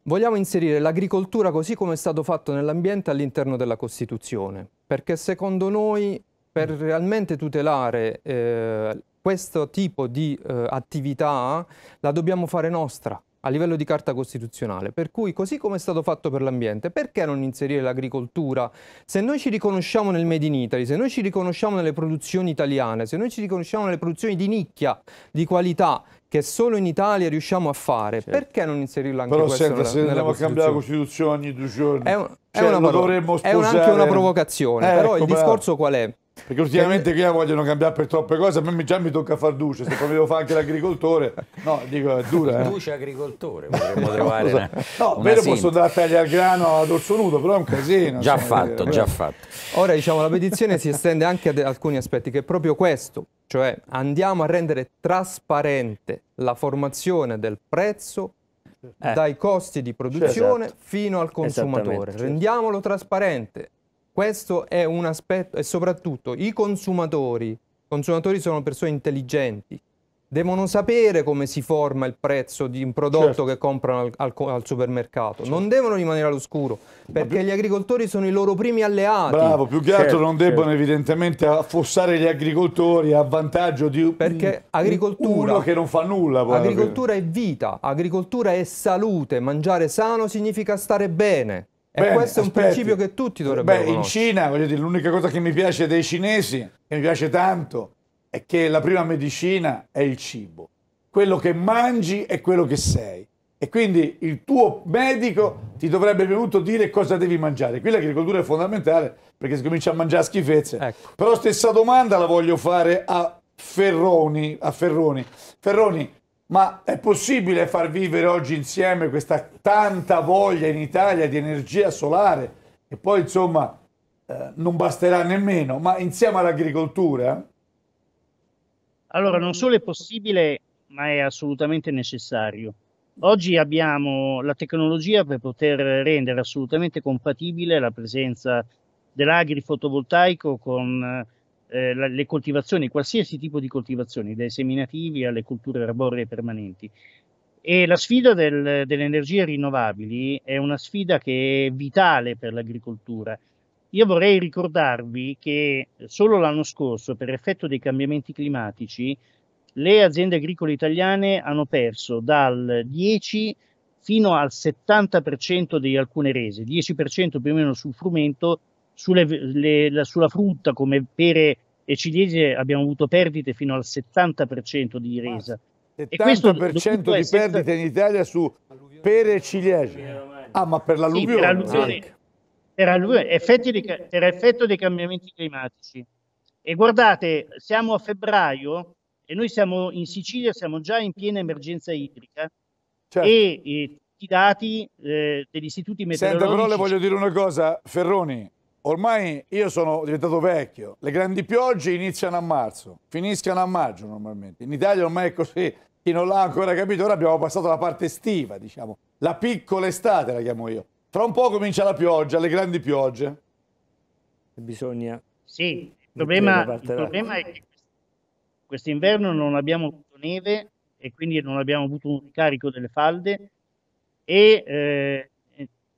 vogliamo inserire l'agricoltura così come è stato fatto nell'ambiente all'interno della Costituzione, perché secondo noi, per realmente tutelare questo tipo di attività, la dobbiamo fare nostra a livello di carta costituzionale. Per cui, così come è stato fatto per l'ambiente, perché non inserire l'agricoltura? Se noi ci riconosciamo nel Made in Italy, se noi ci riconosciamo nelle produzioni italiane, se noi ci riconosciamo nelle produzioni di nicchia, di qualità, che solo in Italia riusciamo a fare, perché non inserirla anche questo nella Costituzione? Però se andiamo a cambiare la Costituzione ogni due giorni, anche una provocazione, però il discorso qual è? Perché ultimamente qui vogliono cambiare per troppe cose, a me già mi tocca far duce, se poi devo fare anche l'agricoltore, no, dico, è dura. Duce agricoltore, potremmo trovare una posso andare a tagliare il grano ad orso nudo, però è un casino. Già fatto. Ora, diciamo, la petizione si estende anche ad alcuni aspetti, che è proprio questo, cioè andiamo a rendere trasparente la formazione del prezzo dai costi di produzione fino al consumatore, rendiamolo trasparente. Questo è un aspetto, e soprattutto i consumatori sono persone intelligenti, devono sapere come si forma il prezzo di un prodotto che comprano al supermercato, non devono rimanere all'oscuro, perché gli agricoltori sono i loro primi alleati. Bravo, più che altro non debbono evidentemente affossare gli agricoltori a vantaggio di uno che non fa nulla. Poi, agricoltura è vita, agricoltura è salute, mangiare sano significa stare bene. Bene, questo è un principio che tutti dovrebbero conoscere. In Cina, voglio dire, l'unica cosa che mi piace dei cinesi, che mi piace tanto, è che la prima medicina è il cibo. quello che mangi è quello che sei. E quindi il tuo medico ti dovrebbe venuto dire cosa devi mangiare. Qui l'agricoltura è fondamentale perché si comincia a mangiare schifezze. Ecco. Però stessa domanda la voglio fare a Ferroni. Ferroni, ma è possibile far vivere oggi insieme questa tanta voglia in Italia di energia solare? E poi insomma non basterà nemmeno, ma insieme all'agricoltura? Allora, non solo è possibile, ma è assolutamente necessario. Oggi abbiamo la tecnologia per poter rendere assolutamente compatibile la presenza dell'agrifotovoltaico con le coltivazioni, qualsiasi tipo di coltivazioni, dai seminativi alle colture arboree permanenti. E la sfida delle energie rinnovabili è una sfida che è vitale per l'agricoltura. Io vorrei ricordarvi che solo l'anno scorso, per effetto dei cambiamenti climatici, le aziende agricole italiane hanno perso dal 10 fino al 70% di alcune rese, 10% più o meno sul frumento, sulla frutta come pere e ciliegie abbiamo avuto perdite fino al 70% di resa. 70% e questo, di perdite in Italia su pere e ciliegie? Ah, ma per l'alluvione? Sì, per effetto dei cambiamenti climatici. E guardate, siamo a febbraio, e noi siamo in Sicilia, siamo già in piena emergenza idrica. Certo. E tutti i dati degli istituti meteorologici... Senta, però le voglio dire una cosa, Ferroni, ormai io sono diventato vecchio, le grandi piogge iniziano a marzo, finiscono a maggio normalmente, in Italia ormai è così, chi non l'ha ancora capito, ora abbiamo passato la parte estiva, diciamo, la piccola estate la chiamo io, tra un po' comincia la pioggia, le grandi piogge. Bisogna... Sì, il problema è che quest'inverno non abbiamo avuto neve e quindi non abbiamo avuto un ricarico delle falde e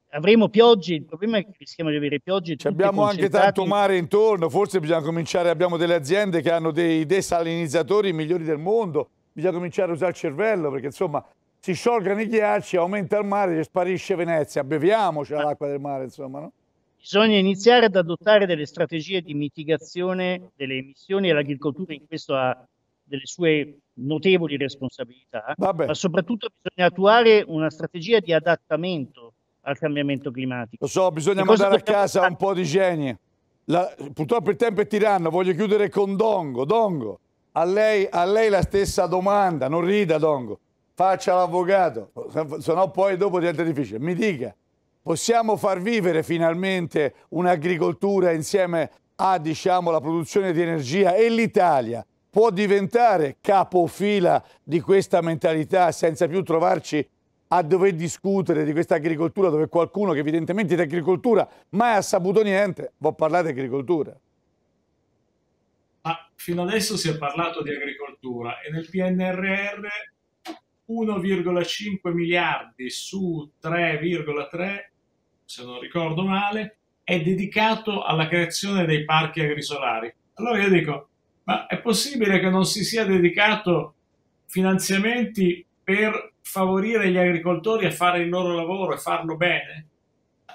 avremo piogge. Il problema è che rischiamo di avere piogge. Abbiamo anche tanto mare intorno, forse bisogna cominciare, abbiamo delle aziende che hanno dei desalinizzatori migliori del mondo, bisogna cominciare a usare il cervello perché insomma si sciolgano i ghiacci, aumenta il mare e sparisce Venezia, beviamoci l'acqua del mare insomma, no? Bisogna iniziare ad adottare delle strategie di mitigazione delle emissioni e l'agricoltura in questo ha delle sue notevoli responsabilità, ma soprattutto bisogna attuare una strategia di adattamento al cambiamento climatico. Lo so, bisogna mandare a casa un po' di genie. Purtroppo il tempo è tiranno, voglio chiudere con Dongo. Dongo, a lei la stessa domanda, non rida Dongo, faccia l'avvocato, sennò poi dopo diventa difficile. Mi dica. Possiamo far vivere finalmente un'agricoltura insieme a, diciamo, la produzione di energia e l'Italia può diventare capofila di questa mentalità senza più trovarci a dover discutere di questa agricoltura dove qualcuno che evidentemente di agricoltura mai ha saputo niente può parlare di agricoltura? Ma fino adesso si è parlato di agricoltura e nel PNRR 1,5 miliardi su 3,3 se non ricordo male, è dedicato alla creazione dei parchi agrisolari. Allora io dico, ma è possibile che non si sia dedicato finanziamenti per favorire gli agricoltori a fare il loro lavoro e farlo bene?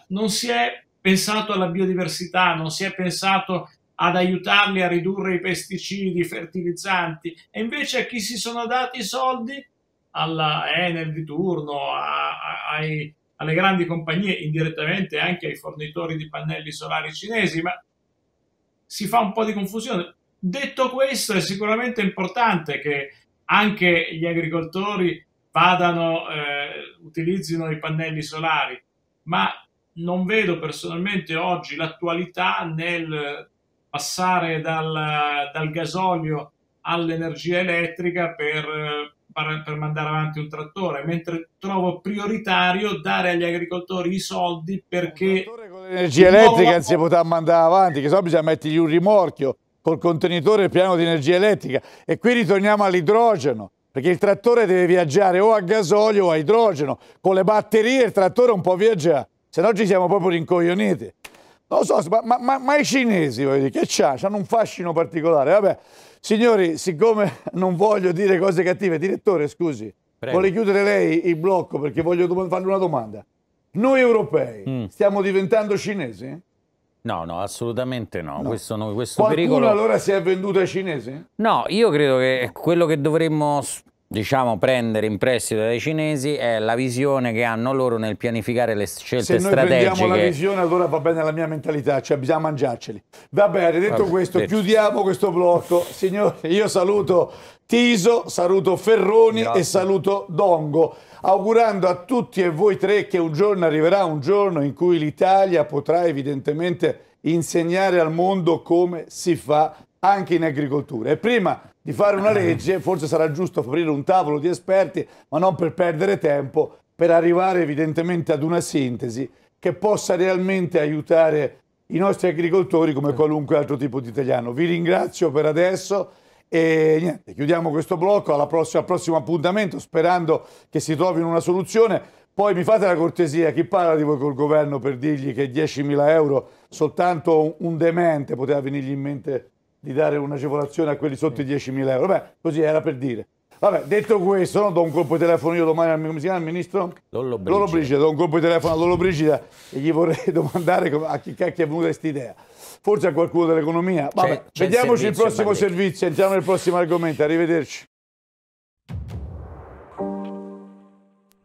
Non si è pensato alla biodiversità, non si è pensato ad aiutarli a ridurre i pesticidi, i fertilizzanti, e invece a chi si sono dati i soldi? Alla Enel di turno, alle grandi compagnie, indirettamente anche ai fornitori di pannelli solari cinesi, ma si fa un po' di confusione. Detto questo, è sicuramente importante che anche gli agricoltori utilizzino i pannelli solari, ma non vedo personalmente oggi l'attualità nel passare dal gasolio all'energia elettrica per mandare avanti un trattore, mentre trovo prioritario dare agli agricoltori i soldi perché... Con l'energia elettrica non si potrà mandare avanti, che so bisogna mettergli un rimorchio col contenitore pieno di energia elettrica e qui ritorniamo all'idrogeno, perché il trattore deve viaggiare o a gasolio o a idrogeno, con le batterie il trattore un po' viaggia, se no ci siamo proprio rincoglioniti. Non so, ma i cinesi, voglio dire, che c'hanno un fascino particolare, vabbè. Signori, siccome non voglio dire cose cattive, direttore, scusi, prego. Vuole chiudere lei il blocco perché voglio farle una domanda. Noi europei stiamo diventando cinesi? No, no, assolutamente no. Questo pericolo... Qualcuno allora si è venduto ai cinesi? No, io credo che quello che dovremmo diciamo, prendere in prestito dai cinesi è la visione che hanno loro nel pianificare le scelte strategiche. Se noi prendiamo la visione, allora va bene la mia mentalità, cioè bisogna mangiarceli. Va bene, detto questo, chiudiamo questo blocco. Signori, io saluto Tiso, saluto Ferroni e saluto Dongo, augurando a tutti e voi tre che un giorno arriverà un giorno in cui l'Italia potrà evidentemente insegnare al mondo come si fa anche in agricoltura. E prima di fare una legge, forse sarà giusto aprire un tavolo di esperti, ma non per perdere tempo, per arrivare evidentemente ad una sintesi che possa realmente aiutare i nostri agricoltori come qualunque altro tipo di italiano. Vi ringrazio per adesso e niente, chiudiamo questo blocco, al prossimo appuntamento, sperando che si trovino una soluzione. Poi mi fate la cortesia, chi parla di voi col governo per dirgli che 10.000 euro soltanto un demente poteva venirgli in mente di dare un'agevolazione a quelli sotto i 10.000 euro. Beh, così era per dire. Vabbè, detto questo, no, do un colpo di telefono io domani al, come si chiama, al ministro? Lollobrigida. Do un colpo di telefono a Lollobrigida e gli vorrei domandare a chi cacchio è venuta quest'idea. Forse a qualcuno dell'economia. Vabbè, vediamoci il prossimo servizio, entriamo nel prossimo argomento. Arrivederci.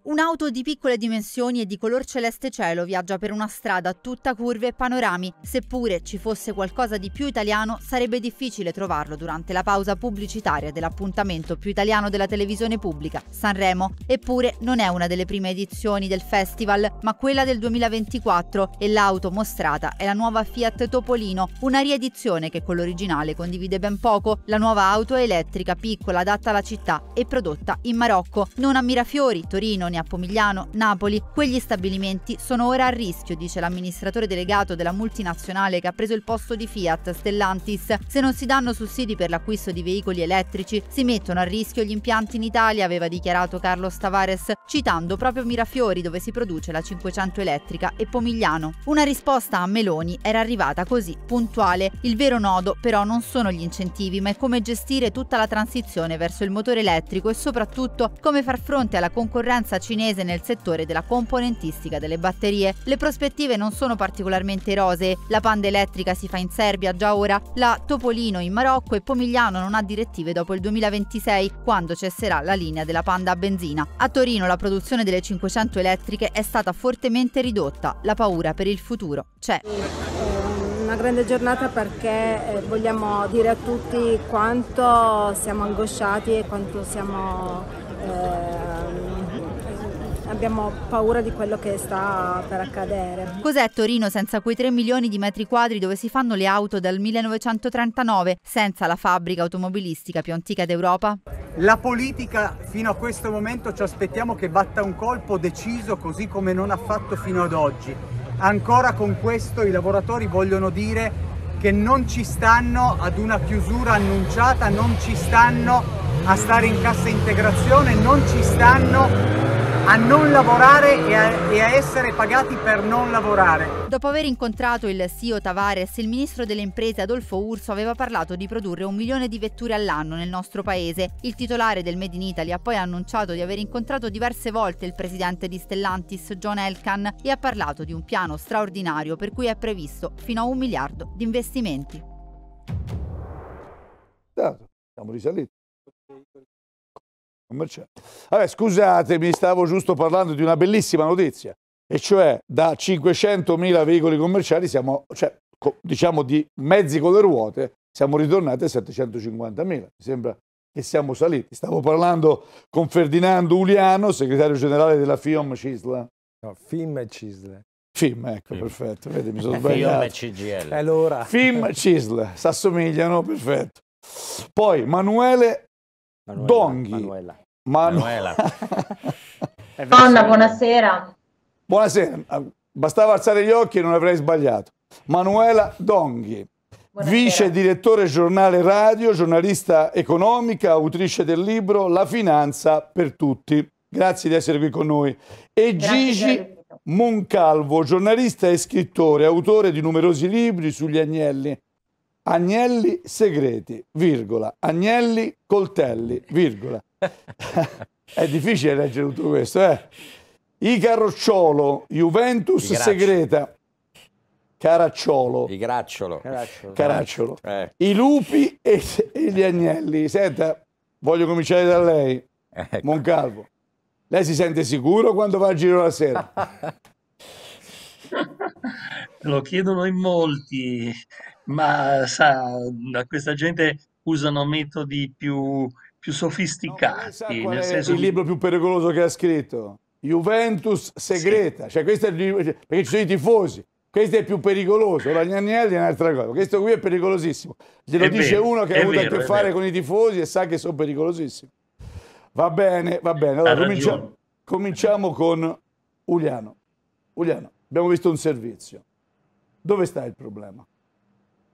Un'auto di piccole dimensioni e di color celeste cielo viaggia per una strada tutta curve e panorami. Seppure ci fosse qualcosa di più italiano, sarebbe difficile trovarlo durante la pausa pubblicitaria dell'appuntamento più italiano della televisione pubblica, Sanremo. Eppure non è una delle prime edizioni del festival, ma quella del 2024, e l'auto mostrata è la nuova Fiat Topolino, una riedizione che con l'originale condivide ben poco. La nuova auto è elettrica, piccola, adatta alla città e prodotta in Marocco. Non a Mirafiori, Torino, né a Pomigliano, Napoli. Quegli stabilimenti sono ora a rischio, dice l'amministratore delegato della multinazionale che ha preso il posto di Fiat, Stellantis. Se non si danno sussidi per l'acquisto di veicoli elettrici, si mettono a rischio gli impianti in Italia, aveva dichiarato Carlo Tavares, citando proprio Mirafiori, dove si produce la 500 elettrica, e Pomigliano. Una risposta a Meloni era arrivata così, puntuale. Il vero nodo però non sono gli incentivi, ma è come gestire tutta la transizione verso il motore elettrico e soprattutto come far fronte alla concorrenza cinese nel settore della componentistica delle batterie. Le prospettive non sono particolarmente rosee. La Panda elettrica si fa in Serbia già ora, la Topolino in Marocco, e Pomigliano non ha direttive dopo il 2026, quando cesserà la linea della Panda a benzina. A Torino la produzione delle 500 elettriche è stata fortemente ridotta. La paura per il futuro c'è. Una grande giornata perché vogliamo dire a tutti quanto siamo angosciati e quanto siamo abbiamo paura di quello che sta per accadere. Cos'è Torino senza quei 3 milioni di metri quadri dove si fanno le auto dal 1939, senza la fabbrica automobilistica più antica d'Europa? La politica fino a questo momento ci aspettiamo che batta un colpo deciso, così come non ha fatto fino ad oggi. Ancora con questo i lavoratori vogliono dire che non ci stanno ad una chiusura annunciata, non ci stanno a stare in cassa integrazione, non ci stanno a non lavorare e a essere pagati per non lavorare. Dopo aver incontrato il CEO Tavares, il ministro delle imprese Adolfo Urso aveva parlato di produrre 1 milione di vetture all'anno nel nostro paese. Il titolare del Made in Italy ha poi annunciato di aver incontrato diverse volte il presidente di Stellantis, John Elkann, e ha parlato di un piano straordinario per cui è previsto fino a 1 miliardo di investimenti. Siamo risaliti. Vabbè, scusatemi, stavo giusto parlando di una bellissima notizia, e cioè da 500.000 veicoli commerciali siamo, cioè, diciamo di mezzi con le ruote, siamo ritornati a 750.000. Mi sembra che siamo saliti. Stavo parlando con Ferdinando Uliano, segretario generale della FIOM Cisla. No, FIM e Cisla. FIM, ecco, perfetto. Vedi, mi sono sbagliato. FIOM e CGL. Allora. FIM Cisla, s'assomigliano, perfetto. Poi Manuela Donghi. Manuela. Donna, buonasera. Buonasera. Bastava alzare gli occhi e non avrei sbagliato. Manuela Donghi, buonasera. Vice direttore giornale radio, giornalista economica, autrice del libro La finanza per tutti. Grazie di essere qui con noi. E grazie. Gigi Moncalvo, giornalista e scrittore, autore di numerosi libri sugli agnelli. Agnelli segreti, virgola, agnelli coltelli, virgola. È difficile leggere tutto questo, eh? Icarocciolo, Juventus segreta. Caracciolo. Caracciolo. I lupi e gli agnelli. Senta, voglio cominciare da lei. Ecco. Moncalvo, lei si sente sicuro quando va a giro la sera? Lo chiedono in molti, ma sa, questa gente usano metodi più sofisticati. No, nel senso... Il libro più pericoloso che ha scritto? Juventus segreta, sì. Cioè, questo è il... perché ci sono i tifosi, questo è il più pericoloso, la Gnanielli è un'altra cosa, questo qui è pericolosissimo, glielo dice uno che ha avuto a che fare con i tifosi e sa che sono pericolosissimi. Va bene, va bene, allora cominciamo con Uliano. Uliano, abbiamo visto un servizio, dove sta il problema?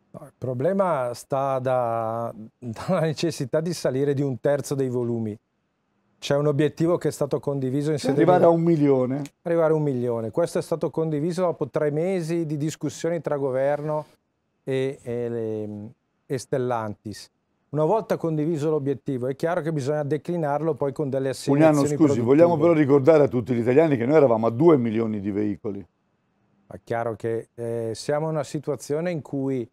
No, il problema sta dalla necessità di salire di un terzo dei volumi. C'è un obiettivo che è stato condiviso in sede... Arrivare a 1 milione. Arrivare a 1 milione. Questo è stato condiviso dopo 3 mesi di discussioni tra governo e Stellantis. Una volta condiviso l'obiettivo, è chiaro che bisogna declinarlo poi con delle assegnazioni produttive. Vogliamo però ricordare a tutti gli italiani che noi eravamo a 2 milioni di veicoli. Ma è chiaro che siamo in una situazione in cui...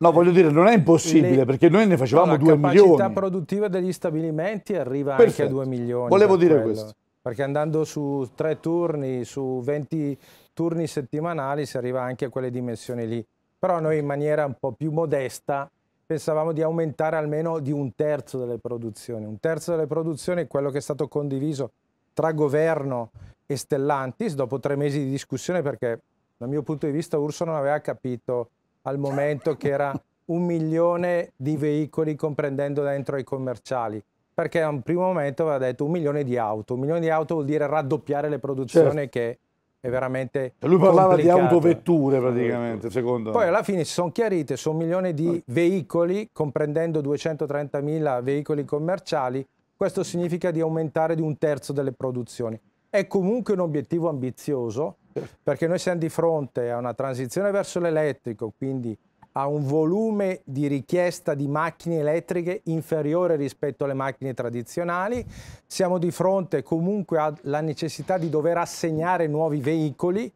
No, voglio dire, non è impossibile, perché noi ne facevamo 2 milioni. La capacità produttiva degli stabilimenti arriva anche a 2 milioni. Volevo dire questo. Perché andando su 3 turni, su 20 turni settimanali, si arriva anche a quelle dimensioni lì. Però noi in maniera un po' più modesta pensavamo di aumentare almeno di 1/3 delle produzioni. 1/3 delle produzioni è quello che è stato condiviso tra governo e Stellantis dopo 3 mesi di discussione, perché dal mio punto di vista Urso non aveva capito... al momento che era 1 milione di veicoli comprendendo dentro i commerciali, perché a un primo momento aveva detto 1 milione di auto. 1 milione di auto vuol dire raddoppiare le produzioni, certo. Che è veramente lui parlava complicato. Di autovetture praticamente, secondo poi me. Alla fine si sono chiarite su 1 milione di veicoli comprendendo 230.000 veicoli commerciali. Questo significa di aumentare di 1/3 delle produzioni. È comunque un obiettivo ambizioso, perché noi siamo di fronte a una transizione verso l'elettrico, quindi a un volume di richiesta di macchine elettriche inferiore rispetto alle macchine tradizionali. Siamo di fronte comunque alla necessità di dover assegnare nuovi veicoli.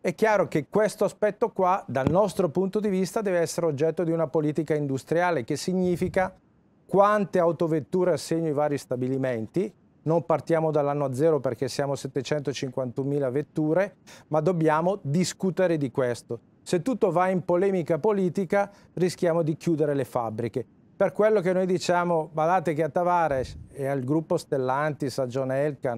È chiaro che questo aspetto qua, dal nostro punto di vista, deve essere oggetto di una politica industriale, che significa quante autovetture assegno ai vari stabilimenti. Non partiamo dall'anno zero perché siamo 751.000 vetture, ma dobbiamo discutere di questo. Se tutto va in polemica politica rischiamo di chiudere le fabbriche. Per quello che noi diciamo, guardate che a Tavares e al gruppo Stellantis, a John Elkann,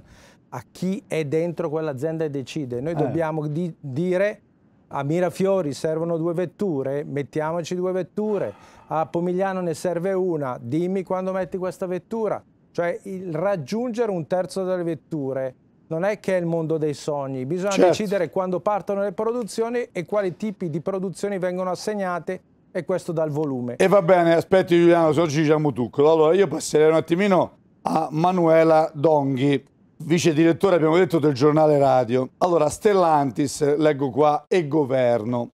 a chi è dentro quell'azienda e decide, noi dobbiamo dire... A Mirafiori servono 2 vetture, mettiamoci 2 vetture, a Pomigliano ne serve una, dimmi quando metti questa vettura. Cioè il raggiungere 1/3 delle vetture non è che è il mondo dei sogni, bisogna decidere quando partono le produzioni e quali tipi di produzioni vengono assegnate, e questo dal volume. E va bene, aspetti Giuliano, se oggi diciamo tutto. Allora io passerei un attimino a Manuela Donghi, vice direttore, abbiamo detto, del giornale radio. Allora Stellantis, leggo qua, e governo.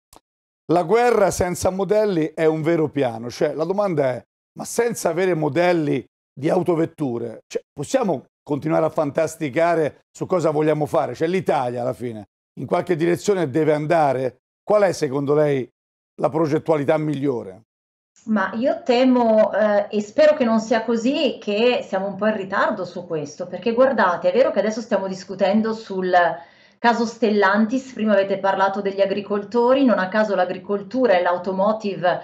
La guerra senza modelli è un vero piano, cioè la domanda è, ma senza avere modelli di autovetture, cioè, possiamo continuare a fantasticare su cosa vogliamo fare? Cioè l'Italia alla fine in qualche direzione deve andare. Qual è secondo lei la progettualità migliore? Ma io temo, e spero che non sia così, che siamo un po' in ritardo su questo, perché guardate, è vero che adesso stiamo discutendo sul caso Stellantis, prima avete parlato degli agricoltori, non a caso l'agricoltura e l'automotive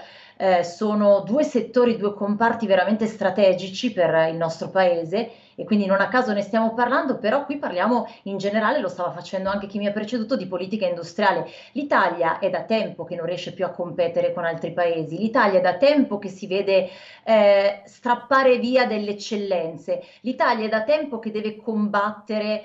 sono 2 settori, 2 comparti veramente strategici per il nostro paese, e quindi non a caso ne stiamo parlando. Però qui parliamo in generale, lo stava facendo anche chi mi ha preceduto, di politica industriale. L'Italia è da tempo che non riesce più a competere con altri paesi, l'Italia è da tempo che si vede strappare via delle eccellenze, l'Italia è da tempo che deve combattere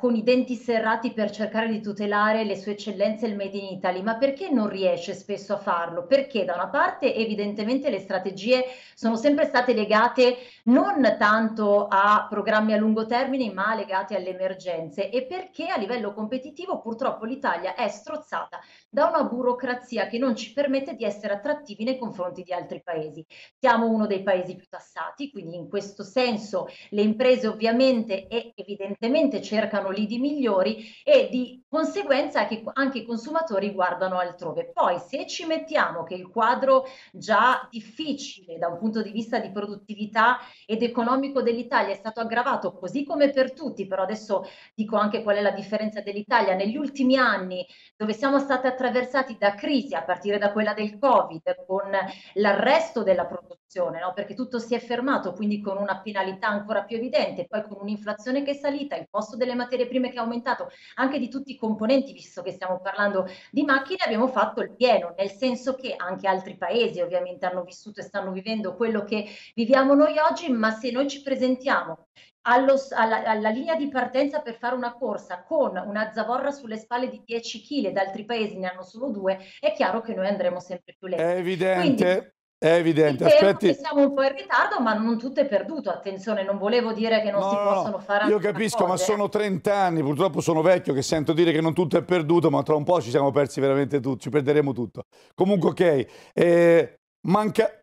con i denti serrati per cercare di tutelare le sue eccellenze e il Made in Italy. Ma perché non riesce spesso a farlo? Perché da una parte evidentemente le strategie sono sempre state legate non tanto a programmi a lungo termine, ma legate alle emergenze, e perché a livello competitivo purtroppo l'Italia è strozzata da una burocrazia che non ci permette di essere attrattivi nei confronti di altri paesi. Siamo uno dei paesi più tassati, quindi in questo senso le imprese ovviamente e evidentemente ovviamente cercano lì di migliori e di conseguenza che anche i consumatori guardano altrove. Poi se ci mettiamo che il quadro già difficile da un punto di vista di produttività ed economico dell'Italia è stato aggravato, così come per tutti, però adesso dico anche qual è la differenza dell'Italia negli ultimi anni, dove siamo stati attraversati da crisi a partire da quella del Covid, con l'arresto della produzione, no? Perché tutto si è fermato, quindi con una penalità ancora più evidente, poi con un'inflazione che è salita, il costo delle materie prime che è aumentato, anche di tutti i componenti, visto che stiamo parlando di macchine, abbiamo fatto il pieno, nel senso che anche altri paesi ovviamente hanno vissuto e stanno vivendo quello che viviamo noi oggi, ma se noi ci presentiamo alla linea di partenza per fare una corsa con una zavorra sulle spalle di 10 kg ed altri paesi ne hanno solo 2, è chiaro che noi andremo sempre più lenti. È evidente. Quindi, è evidente, aspetti. Siamo un po' in ritardo, ma non tutto è perduto, attenzione, non volevo dire che non si possono fare. Io capisco, cose. Ma sono 30 anni, purtroppo sono vecchio che sento dire che non tutto è perduto, ma tra un po' ci siamo persi veramente tutti, ci perderemo tutto. Comunque ok,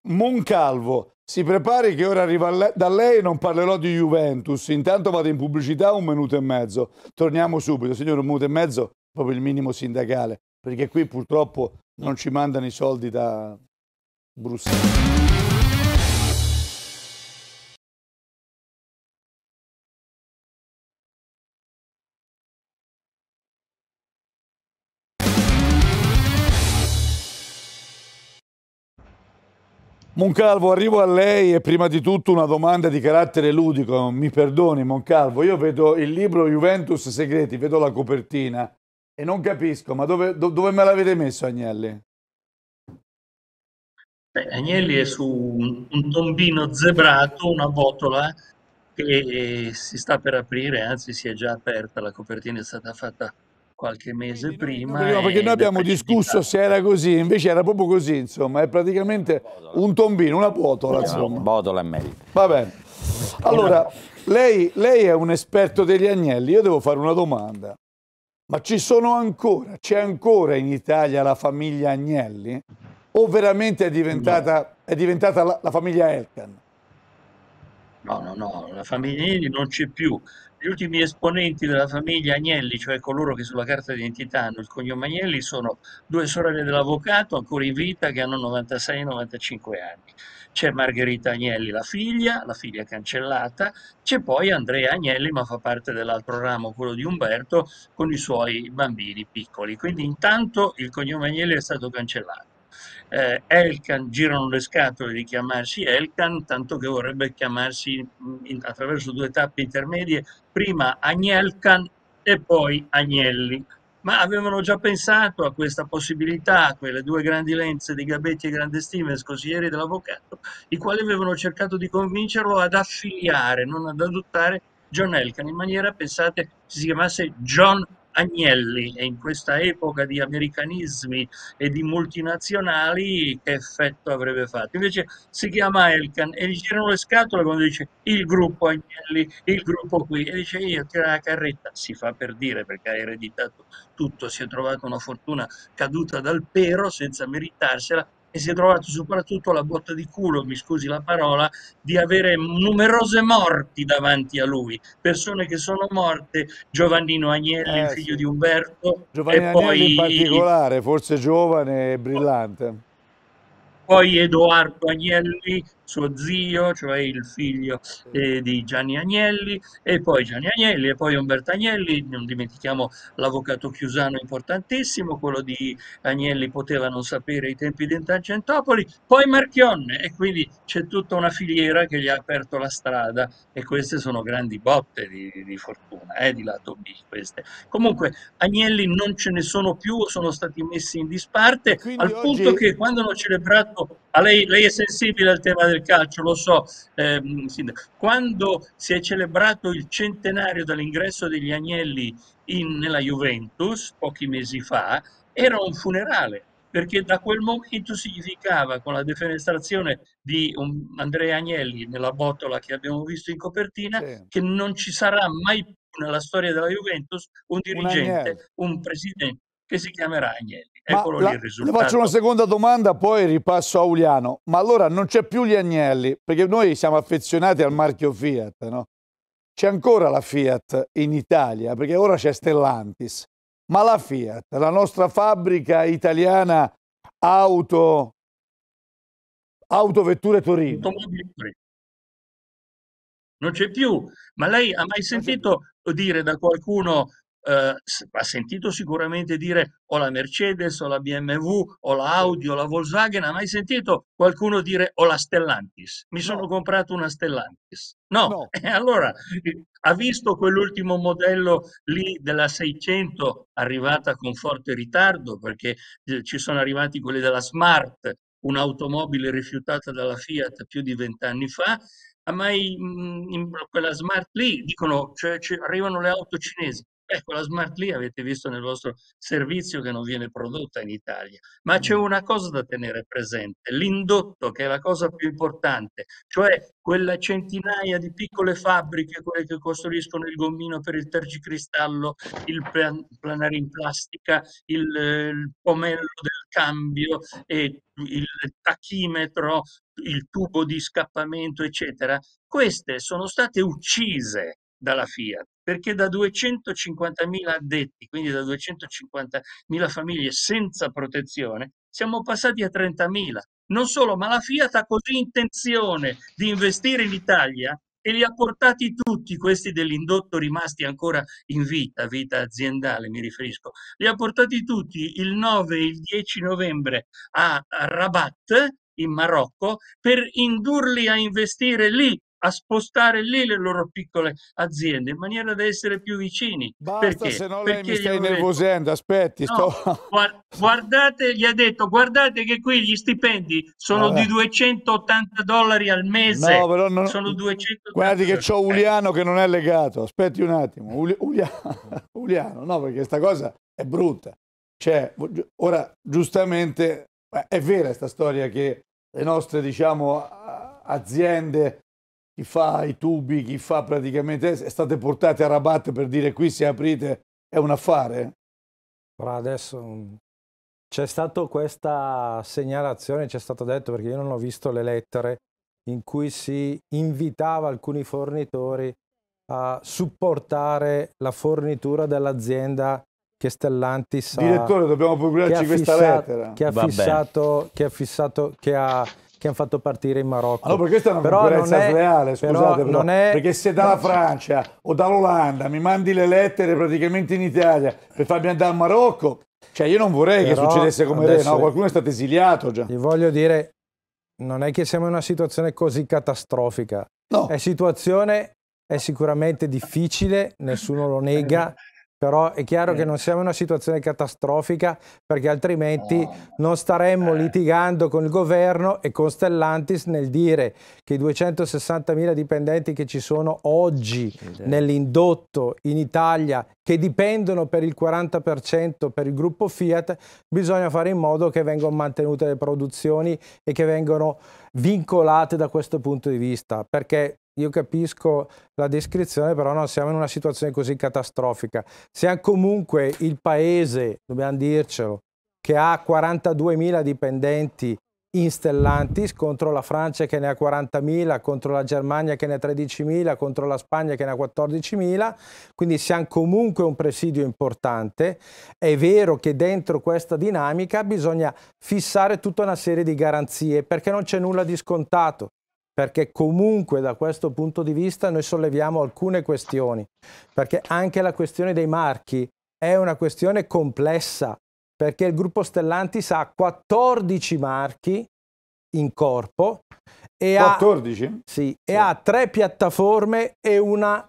Moncalvo, si prepari che ora arriva da lei, non parlerò di Juventus, intanto vado in pubblicità un minuto e mezzo, torniamo subito, signore, un minuto e mezzo, proprio il minimo sindacale, perché qui purtroppo non ci mandano i soldi da Bruxelles. Moncalvo, arrivo a lei e prima di tutto una domanda di carattere ludico, mi perdoni Moncalvo, io vedo il libro Juventus Segreti, vedo la copertina e non capisco, ma dove me l'avete messo Agnelli? Beh, Agnelli è su un tombino zebrato, una botola che si sta per aprire, anzi si è già aperta, la copertina è stata fatta qualche mese prima. Perché noi abbiamo discusso se era così, invece era proprio così, insomma, è praticamente un tombino, una botola, insomma. Botola è meglio. Va bene. Allora, lei è un esperto degli agnelli, io devo fare una domanda. Ma ci sono ancora, c'è ancora in Italia la famiglia Agnelli? O veramente è diventata la famiglia Elkann? No, la famiglia Agnelli non c'è più. Gli ultimi esponenti della famiglia Agnelli, cioè coloro che sulla carta d'identità hanno il cognome Agnelli, sono due sorelle dell'avvocato ancora in vita che hanno 96 e 95 anni. C'è Margherita Agnelli, la figlia cancellata, c'è poi Andrea Agnelli, ma fa parte dell'altro ramo, quello di Umberto, con i suoi bambini piccoli. Quindi intanto il cognome Agnelli è stato cancellato. Elkann, girano le scatole di chiamarsi Elkann, tanto che vorrebbe chiamarsi attraverso due tappe intermedie, prima Agnelkann e poi Agnelli, ma avevano già pensato a questa possibilità, a quelle due grandi lenze di Gabetti e Grandestime, consiglieri dell'avvocato, i quali avevano cercato di convincerlo ad affiliare, non ad adottare John Elkann, in maniera, pensate, si chiamasse John Agnelli, e in questa epoca di americanismi e di multinazionali che effetto avrebbe fatto? Invece si chiama Elkann e gli girano le scatole quando dice il gruppo Agnelli, il gruppo qui, e dice io tiro la carretta, si fa per dire perché ha ereditato tutto, si è trovato una fortuna caduta dal pero senza meritarsela e si è trovato soprattutto la botta di culo, mi scusi la parola, di avere numerose morti davanti a lui, persone che sono morte, Giovannino Agnelli, il figlio di Umberto, Giovanni e poi in particolare, forse giovane e brillante. Poi Edoardo Agnelli, suo zio, cioè il figlio di Gianni Agnelli, e poi Gianni Agnelli, e poi Umberto Agnelli, non dimentichiamo l'avvocato Chiusano importantissimo, quello di Agnelli poteva non sapere i tempi di Tangentopoli, poi Marchionne, e quindi c'è tutta una filiera che gli ha aperto la strada, e queste sono grandi botte di fortuna, di lato B queste. Comunque Agnelli non ce ne sono più, sono stati messi in disparte, quindi al punto che quando hanno celebrato, a lei è sensibile al tema del calcio, lo so, quando si è celebrato il centenario dall'ingresso degli Agnelli nella Juventus pochi mesi fa, era un funerale, perché da quel momento significava, con la defenestrazione di Andrea Agnelli nella botola che abbiamo visto in copertina, sì, che non ci sarà mai più nella storia della Juventus un dirigente, un presidente che si chiamerà Agnelli. Eccolo lì il risultato. Le faccio una seconda domanda, poi ripasso a Uliano. Ma allora non c'è più gli Agnelli, perché noi siamo affezionati al marchio Fiat, no? C'è ancora la Fiat in Italia, perché ora c'è Stellantis, ma la Fiat, la nostra fabbrica italiana autovetture Torino. Non c'è più, ma lei ha mai sentito dire da qualcuno, ha sentito sicuramente dire o la Mercedes, o la BMW, o la Audi, o la Volkswagen, ha mai sentito qualcuno dire o la Stellantis? Mi sono comprato una Stellantis. No, no. Allora ha visto quell'ultimo modello lì della 600 arrivata con forte ritardo, perché ci sono arrivati quelli della Smart, un'automobile rifiutata dalla Fiat più di 20 anni fa. Mai in quella Smart lì dicono, cioè arrivano le auto cinesi. Quella Smart lì avete visto nel vostro servizio che non viene prodotta in Italia. Ma c'è una cosa da tenere presente, l'indotto, che è la cosa più importante, cioè quella centinaia di piccole fabbriche, quelle che costruiscono il gommino per il tergicristallo, il planare in plastica, il pomello del cambio, e il tachimetro, il tubo di scappamento, eccetera. Queste sono state uccise dalla Fiat, perché da 250.000 addetti, quindi da 250.000 famiglie senza protezione, siamo passati a 30.000. Non solo, ma la Fiat ha così intenzione di investire in Italia e li ha portati tutti, questi dell'indotto rimasti ancora in vita, vita aziendale mi riferisco, li ha portati tutti il 9 e il 10 novembre a Rabat, in Marocco, per indurli a investire lì, a spostare lì le loro piccole aziende in maniera da essere più vicini. Basta, perché? Se no lei perché mi stai nervosendo, aspetti. No, sto... guardate, gli ha detto, guardate che qui gli stipendi sono di $280 al mese. No, però non... sono 280. Guardi che c'ho Uliano che non è legato, aspetti un attimo. Uliano, no, perché sta cosa è brutta. Cioè, ora, giustamente, è vera sta storia che le nostre, diciamo, aziende, chi fa i tubi, chi fa praticamente, state portate a Rabat per dire qui se aprite è un affare? Ora adesso c'è stata questa segnalazione, ci è stato detto, perché io non ho visto le lettere, in cui si invitava alcuni fornitori a supportare la fornitura dell'azienda che Stellantis ha... Direttore, dobbiamo procurarci questa lettera. Che hanno fatto partire in Marocco. Allora, perché questa è una concorrenza sleale, scusate, però, perché se dalla Francia o dall'Olanda mi mandi le lettere praticamente in Italia per farmi andare al Marocco, cioè io non vorrei che succedesse come lei, no? Qualcuno è stato esiliato già. Vi voglio dire, non è che siamo in una situazione così catastrofica. No. La situazione è sicuramente difficile, nessuno lo nega, però è chiaro che non siamo in una situazione catastrofica, perché altrimenti non staremmo litigando con il governo e con Stellantis nel dire che i 260.000 dipendenti che ci sono oggi nell'indotto in Italia, che dipendono per il 40% per il gruppo Fiat, bisogna fare in modo che vengano mantenute le produzioni e che vengano vincolate da questo punto di vista, perché... Io capisco la descrizione, però non siamo in una situazione così catastrofica. Siamo comunque il paese, dobbiamo dircelo, che ha 42.000 dipendenti in Stellantis, contro la Francia che ne ha 40.000, contro la Germania che ne ha 13.000, contro la Spagna che ne ha 14.000, quindi siamo comunque un presidio importante. È vero che dentro questa dinamica bisogna fissare tutta una serie di garanzie, perché non c'è nulla di scontato, perché comunque da questo punto di vista noi solleviamo alcune questioni, perché anche la questione dei marchi è una questione complessa, perché il gruppo Stellantis ha 14 marchi in corpo e, 14? E ha 3 piattaforme e una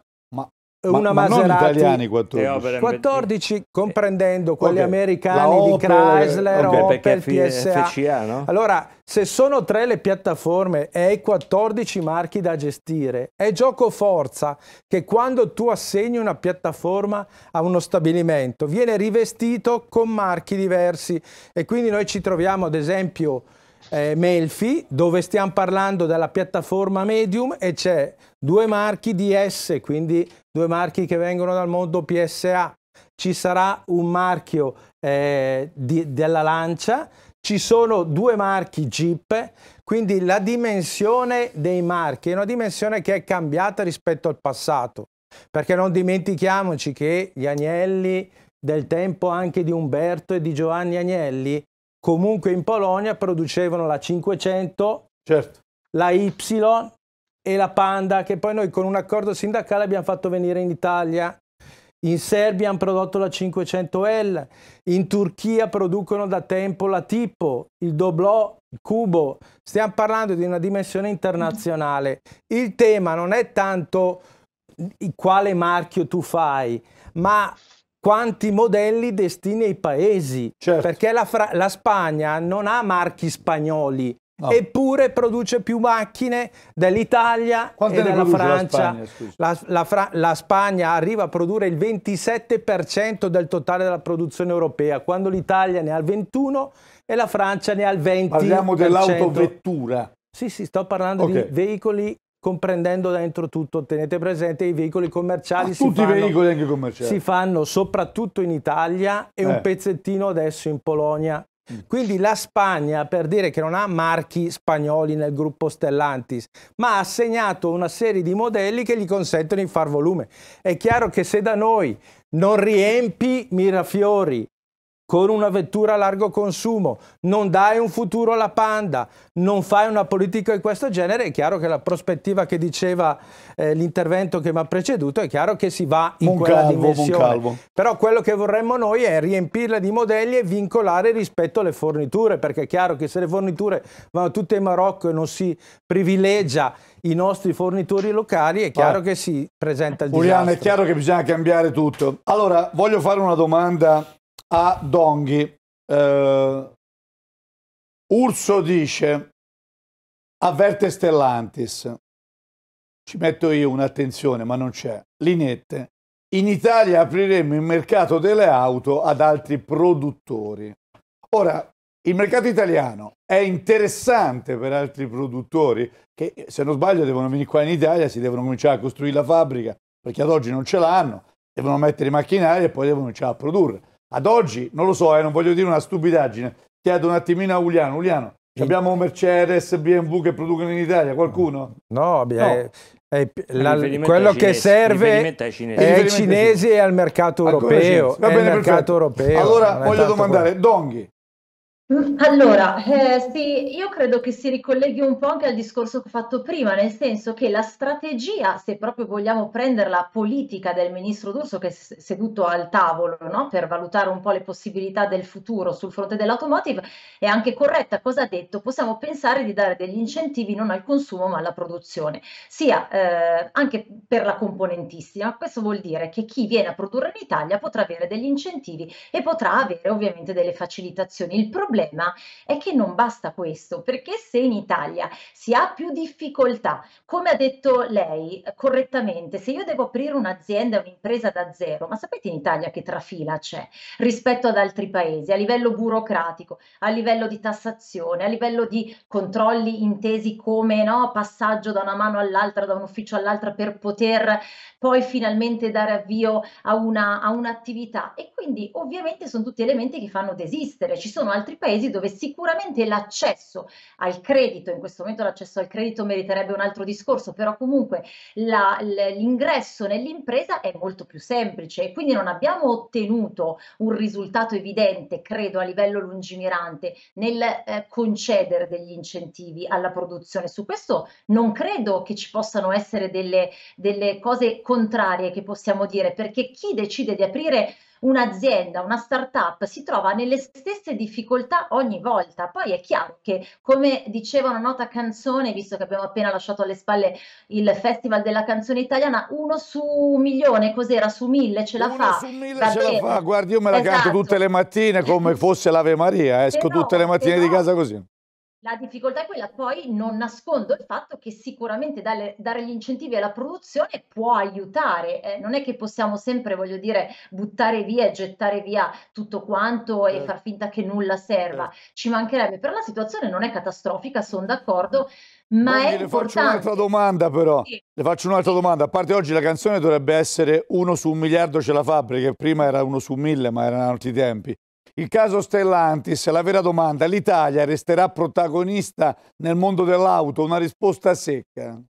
ma non italiani 14. 14 comprendendo quelli americani Opel, di Chrysler, Opel, PSA. FCA, no? Allora, se sono 3 le piattaforme e 14 marchi da gestire, è gioco forza che quando tu assegni una piattaforma a uno stabilimento viene rivestito con marchi diversi, e quindi noi ci troviamo ad esempio Melfi, dove stiamo parlando della piattaforma Medium e c'è 2 marchi DS, quindi 2 marchi che vengono dal mondo PSA, ci sarà un marchio della Lancia, ci sono 2 marchi Jeep, quindi la dimensione dei marchi è una dimensione che è cambiata rispetto al passato. Perché non dimentichiamoci che gli Agnelli del tempo anche di Umberto e di Giovanni Agnelli comunque in Polonia producevano la 500, certo, la Y e la Panda, che poi noi con un accordo sindacale abbiamo fatto venire in Italia. In Serbia hanno prodotto la 500L, in Turchia producono da tempo la Tipo, il Doblò, il Cubo. Stiamo parlando di una dimensione internazionale. Il tema non è tanto quale marchio tu fai, ma quanti modelli destini ai paesi. Certo. Perché la Spagna non ha marchi spagnoli, no, eppure produce più macchine dell'Italia e della Francia. La Spagna arriva a produrre il 27% del totale della produzione europea, quando l'Italia ne ha il 21% e la Francia ne ha il 20%. Parliamo dell'autovettura. Sì, sì, sto parlando, okay, di veicoli, comprendendo dentro tutto. Tenete presente i veicoli commerciali. Tutti i veicoli anche commerciali. Si fanno soprattutto in Italia e un pezzettino adesso in Polonia. Quindi la Spagna, per dire che non ha marchi spagnoli nel gruppo Stellantis, ma ha segnato una serie di modelli che gli consentono di far volume. È chiaro che se da noi non riempi Mirafiori con una vettura a largo consumo, non dai un futuro alla Panda, non fai una politica di questo genere, è chiaro che la prospettiva che diceva l'intervento che mi ha preceduto, è chiaro che si va in quella dimensione. Però quello che vorremmo noi è riempirla di modelli e vincolare rispetto alle forniture, perché è chiaro che se le forniture vanno tutte in Marocco e non si privilegia i nostri fornitori locali, è chiaro che si presenta il disastro. Uliano, è chiaro che bisogna cambiare tutto. Allora, voglio fare una domanda a Donghi. Urso dice, avverte Stellantis, ci metto io un'attenzione ma non c'è, Linette, in Italia apriremo il mercato delle auto ad altri produttori. Ora, il mercato italiano è interessante per altri produttori che, se non sbaglio, devono venire qua in Italia, si devono cominciare a costruire la fabbrica perché ad oggi non ce l'hanno, devono mettere i macchinari e poi devono cominciare a produrre. Ad oggi, non lo so, non voglio dire una stupidaggine, chiedo un attimino a Uliano. Uliano, abbiamo Mercedes, BMW che producono in Italia, qualcuno? No, no. Quello che serve è ai cinesi e al mercato europeo. Va bene, mercato europeo. Allora, voglio domandare, Donghi. Allora, sì, io credo che si ricolleghi un po' anche al discorso che ho fatto prima, nel senso che la strategia, se proprio vogliamo prenderla politica, del ministro D'Urso, che è seduto al tavolo, no, per valutare un po' le possibilità del futuro sul fronte dell'automotive, è anche corretta. Cosa ha detto? Possiamo pensare di dare degli incentivi non al consumo ma alla produzione, sia anche per la componentistica. Questo vuol dire che chi viene a produrre in Italia potrà avere degli incentivi e potrà avere ovviamente delle facilitazioni. Il problema è che non basta questo, perché se in Italia si ha più difficoltà, come ha detto lei correttamente, se io devo aprire un'azienda, un'impresa da zero, ma sapete in Italia che trafila c'è rispetto ad altri paesi, a livello burocratico, a livello di tassazione, a livello di controlli intesi come, no, passaggio da una mano all'altra, da un ufficio all'altra, per poter poi finalmente dare avvio a un'attività, e quindi ovviamente sono tutti elementi che fanno desistere. Ci sono altri paesi dove sicuramente l'accesso al credito, in questo momento l'accesso al credito meriterebbe un altro discorso, però comunque l'ingresso nell'impresa è molto più semplice, e quindi non abbiamo ottenuto un risultato evidente, credo, a livello lungimirante nel concedere degli incentivi alla produzione. Su questo non credo che ci possano essere delle cose contrarie che possiamo dire, perché chi decide di aprire un'azienda, una startup, si trova nelle stesse difficoltà ogni volta. Poi è chiaro che, come diceva una nota canzone, visto che abbiamo appena lasciato alle spalle il Festival della Canzone Italiana, uno su milione, cos'era, su mille ce la fa. Su mille ce la fa, guardi, io me la canto tutte le mattine come fosse l'Ave Maria, esco tutte le mattine di casa così. La difficoltà è quella. Poi non nascondo il fatto che sicuramente dare gli incentivi alla produzione può aiutare, non è che possiamo sempre, voglio dire, buttare via e gettare via tutto quanto e far finta che nulla serva, ci mancherebbe. Però la situazione non è catastrofica, sono d'accordo, ma Donghi, è le importante. Faccio un'altra domanda però, sì, le faccio un'altra domanda, a parte oggi la canzone dovrebbe essere uno su un miliardo ce la fa, perché prima era uno su mille, ma erano altri tempi. Il caso Stellantis, la vera domanda, l'Italia resterà protagonista nel mondo dell'auto? Una risposta secca.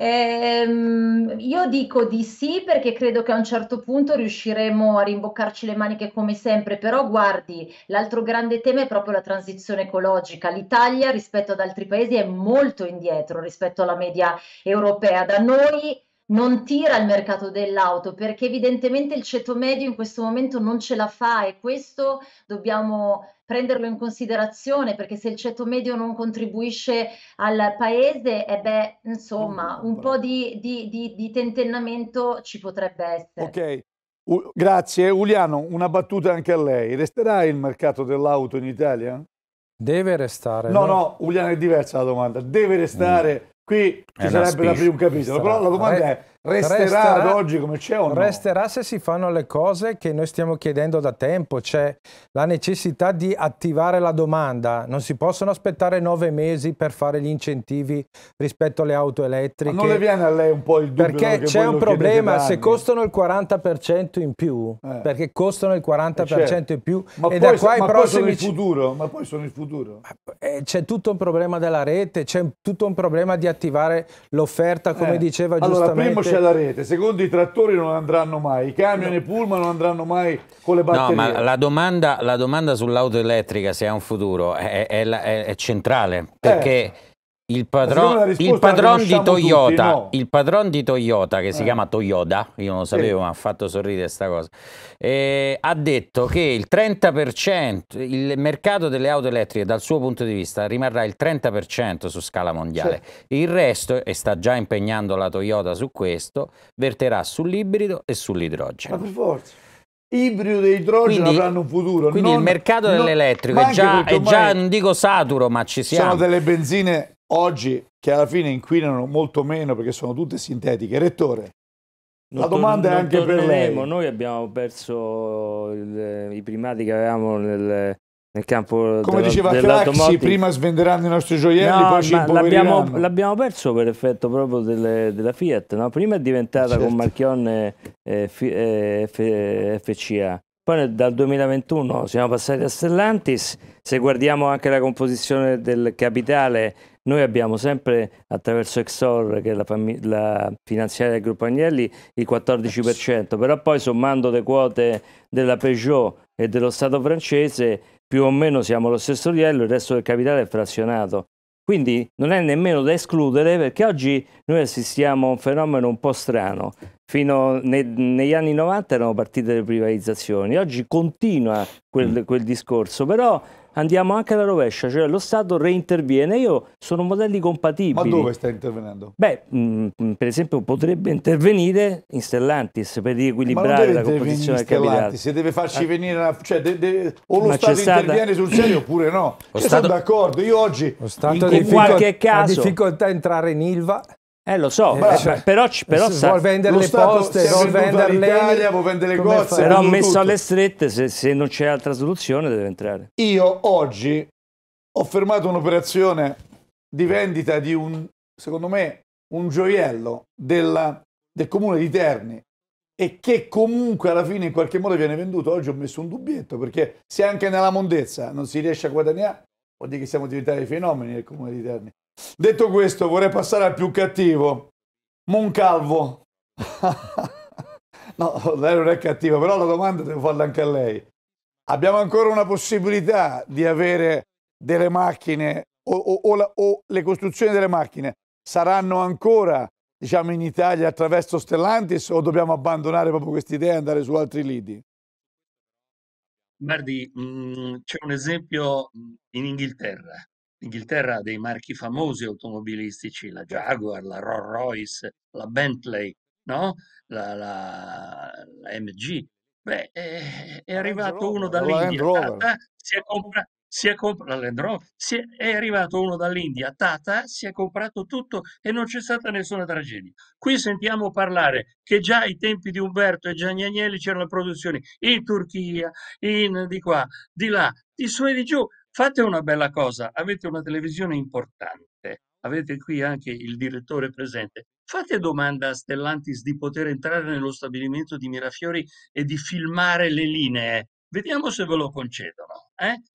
Io dico di sì, perché credo che a un certo punto riusciremo a rimboccarci le maniche come sempre, però guardi, l'altro grande tema è proprio la transizione ecologica. L'Italia rispetto ad altri paesi è molto indietro rispetto alla media europea. Da noi non tira il mercato dell'auto, perché evidentemente il ceto medio in questo momento non ce la fa, e questo dobbiamo prenderlo in considerazione, perché se il ceto medio non contribuisce al paese, e beh, insomma, un po' di tentennamento ci potrebbe essere. Ok, grazie. Uliano, una battuta anche a lei. Resterà il mercato dell'auto in Italia? Deve restare. No, no, Uliano, è diversa la domanda. Deve restare... Qui ci sarebbe da aprire un capitolo, però la domanda è, resterà ad oggi come c'è o no? Resterà se si fanno le cose che noi stiamo chiedendo da tempo, cioè la necessità di attivare la domanda. Non si possono aspettare 9 mesi per fare gli incentivi rispetto alle auto elettriche. Ma non le viene a lei un po' il dubbio? Perché c'è un problema, se costano il 40% in più, perché costano il 40% certo. in più, ma e poi, da qua ai prossimi... Ma poi sono il futuro. C'è tutto un problema della rete, c'è tutto un problema di attivare l'offerta, come diceva giustamente. Allora, primo c'è la rete, secondo i trattori non andranno mai, i camion e pullman non andranno mai con le batterie. No, ma la domanda sull'auto elettrica, se ha un futuro, è centrale, perché il padron di Toyota, che si chiama Toyoda, io non lo sapevo, ma ha fatto sorridere questa cosa, ha detto che il 30%, il mercato delle auto elettriche dal suo punto di vista rimarrà il 30% su scala mondiale, il resto, e sta già impegnando la Toyota su questo, verterà sull'ibrido e sull'idrogeno. Ma per forza. Ibrido e idrogeno avranno un futuro. Quindi il mercato dell'elettrico è già, non dico saturo, ma ci siamo. Sono delle benzine... oggi che alla fine inquinano molto meno perché sono tutte sintetiche. Rettore, la domanda è anche per lei. Noi abbiamo perso i primati che avevamo nel campo, come diceva Craxi, prima svenderanno i nostri gioielli, poi ci impoveranno. L'abbiamo perso per effetto proprio della Fiat, no? Prima è diventata con Marchionne FCA. Poi dal 2021 siamo passati a Stellantis. Se guardiamo anche la composizione del capitale, noi abbiamo sempre, attraverso Exor, che è la finanziaria del gruppo Agnelli, il 14%, però poi sommando le quote della Peugeot e dello Stato francese, più o meno siamo allo stesso livello, il resto del capitale è frazionato. Quindi non è nemmeno da escludere, perché oggi noi assistiamo a un fenomeno un po' strano. Fino negli anni 90 erano partite le privatizzazioni, oggi continua quel discorso, però andiamo anche alla rovescia, cioè lo Stato reinterviene. Io sono modelli compatibili. Ma dove sta intervenendo? Beh, per esempio potrebbe intervenire in Stellantis per riequilibrare la composizione del capitale. Se deve farci venire una, cioè, o lo Stato interviene sul serio oppure no. Sono d'accordo, io oggi in qualche caso ho difficoltà a entrare in Ilva. Lo so, però vuol vendere le poste, vuol vendere l'Italia, vuol vendere le cose. Però messo tutto alle strette, se non c'è altra soluzione deve entrare. Io oggi ho fermato un'operazione di vendita di secondo me, un gioiello del comune di Terni, e che comunque alla fine in qualche modo viene venduto. Oggi ho messo un dubbietto, perché se anche nella mondezza non si riesce a guadagnare, vuol dire che siamo diventati fenomeni nel comune di Terni. Detto questo, vorrei passare al più cattivo, Moncalvo. No, lei non è cattiva, però la domanda devo farla anche a lei. Abbiamo ancora una possibilità di avere delle macchine, o le costruzioni delle macchine saranno ancora, diciamo, in Italia attraverso Stellantis, o dobbiamo abbandonare proprio questa idea e andare su altri lidi? Guardi, c'è un esempio in Inghilterra. L'Inghilterra ha dei marchi famosi automobilistici, la Jaguar, la Rolls Royce, la Bentley, no? la MG. Beh, è arrivato uno dall'India, Tata, è arrivato uno dall'India, Tata, si è comprato tutto e non c'è stata nessuna tragedia. Qui sentiamo parlare che già ai tempi di Umberto e Gianni Agnelli c'erano produzioni in Turchia, di qua, di là, di su e di giù. Fate una bella cosa, avete una televisione importante, avete qui anche il direttore presente, fate domanda a Stellantis di poter entrare nello stabilimento di Mirafiori e di filmare le linee, vediamo se ve lo concedono.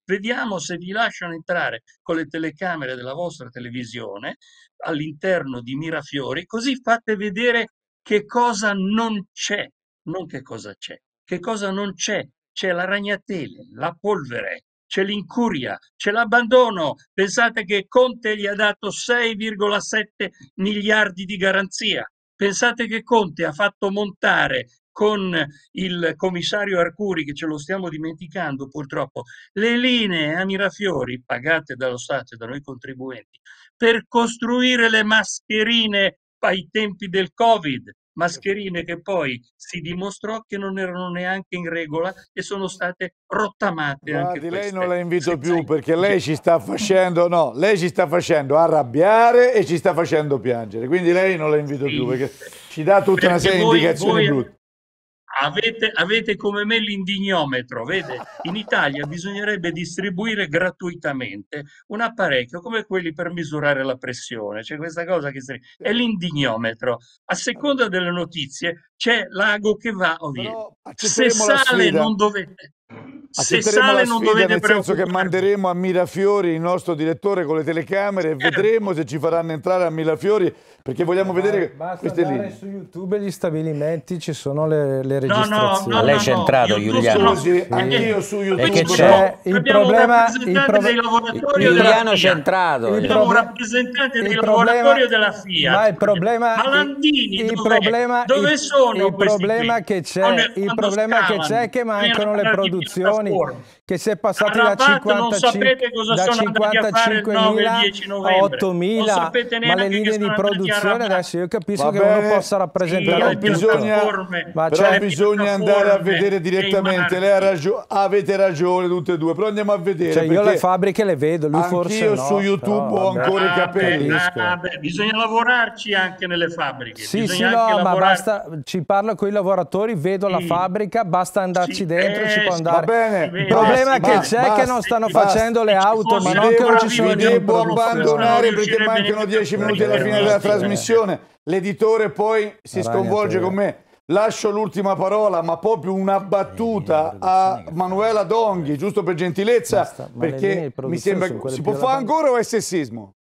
Vediamo se vi lasciano entrare con le telecamere della vostra televisione all'interno di Mirafiori, così fate vedere che cosa non c'è, non che cosa c'è, che cosa non c'è. C'è la ragnatele, la polvere, c'è l'incuria, c'è l'abbandono. Pensate che Conte gli ha dato 6,7 miliardi di garanzia. Pensate che Conte ha fatto montare con il commissario Arcuri, che ce lo stiamo dimenticando purtroppo, le linee a Mirafiori pagate dallo Stato e da noi contribuenti per costruire le mascherine ai tempi del Covid, mascherine che poi si dimostrò che non erano neanche in regola e sono state rottamate. Guardi, anche lei non la invito più, perché lei ci sta facendo, no, lei ci sta facendo arrabbiare e ci sta facendo piangere, quindi lei non la invito più, perché ci dà tutta una serie di indicazioni brutte. Avete come me l'indignometro, vede? In Italia bisognerebbe distribuire gratuitamente un apparecchio come quelli per misurare la pressione, c'è questa cosa che è l'indignometro. A seconda delle notizie c'è l'ago che va o viene. Se sale non dovete... Se sale non dovete preoccuparvi, nel senso che manderemo a Mirafiori il nostro direttore con le telecamere e vedremo se ci faranno entrare a Mirafiori, perché vogliamo vedere queste linee. Su YouTube gli stabilimenti ci sono le registrazioni. No, lei c'è entrato, Uliano. Anch'io su YouTube. C'è il problema, dei lavoratori Uliano c'è entrato. Abbiamo un rappresentante dei lavoratori della FIA. Ma il problema, dove sono questi? Il problema che c'è è che mancano le produzioni. Che si è passati da 55.000 a 8.000, ma le linee di produzione adesso io capisco che uno possa rappresentare sì, però bisogna andare a vedere direttamente. Lei ha ragione, avete ragione tutte e due, però andiamo a vedere, cioè, io le fabbriche le vedo, lui forse no, su YouTube però, ho ancora i capelli. Bisogna lavorarci anche nelle fabbriche, ma basta, ci parlo con i lavoratori, vedo la fabbrica, basta andarci dentro, ci può andare. Il problema che c'è è che non stanno facendo le auto, ma non che non ci sono. Devo abbandonare perché mancano 10 minuti alla fine della trasmissione. L'editore poi si sconvolge con me. Lascio l'ultima parola, ma proprio una battuta a Manuela Donghi, giusto per gentilezza, perché mi sembra che si può fare ancora o è sessismo?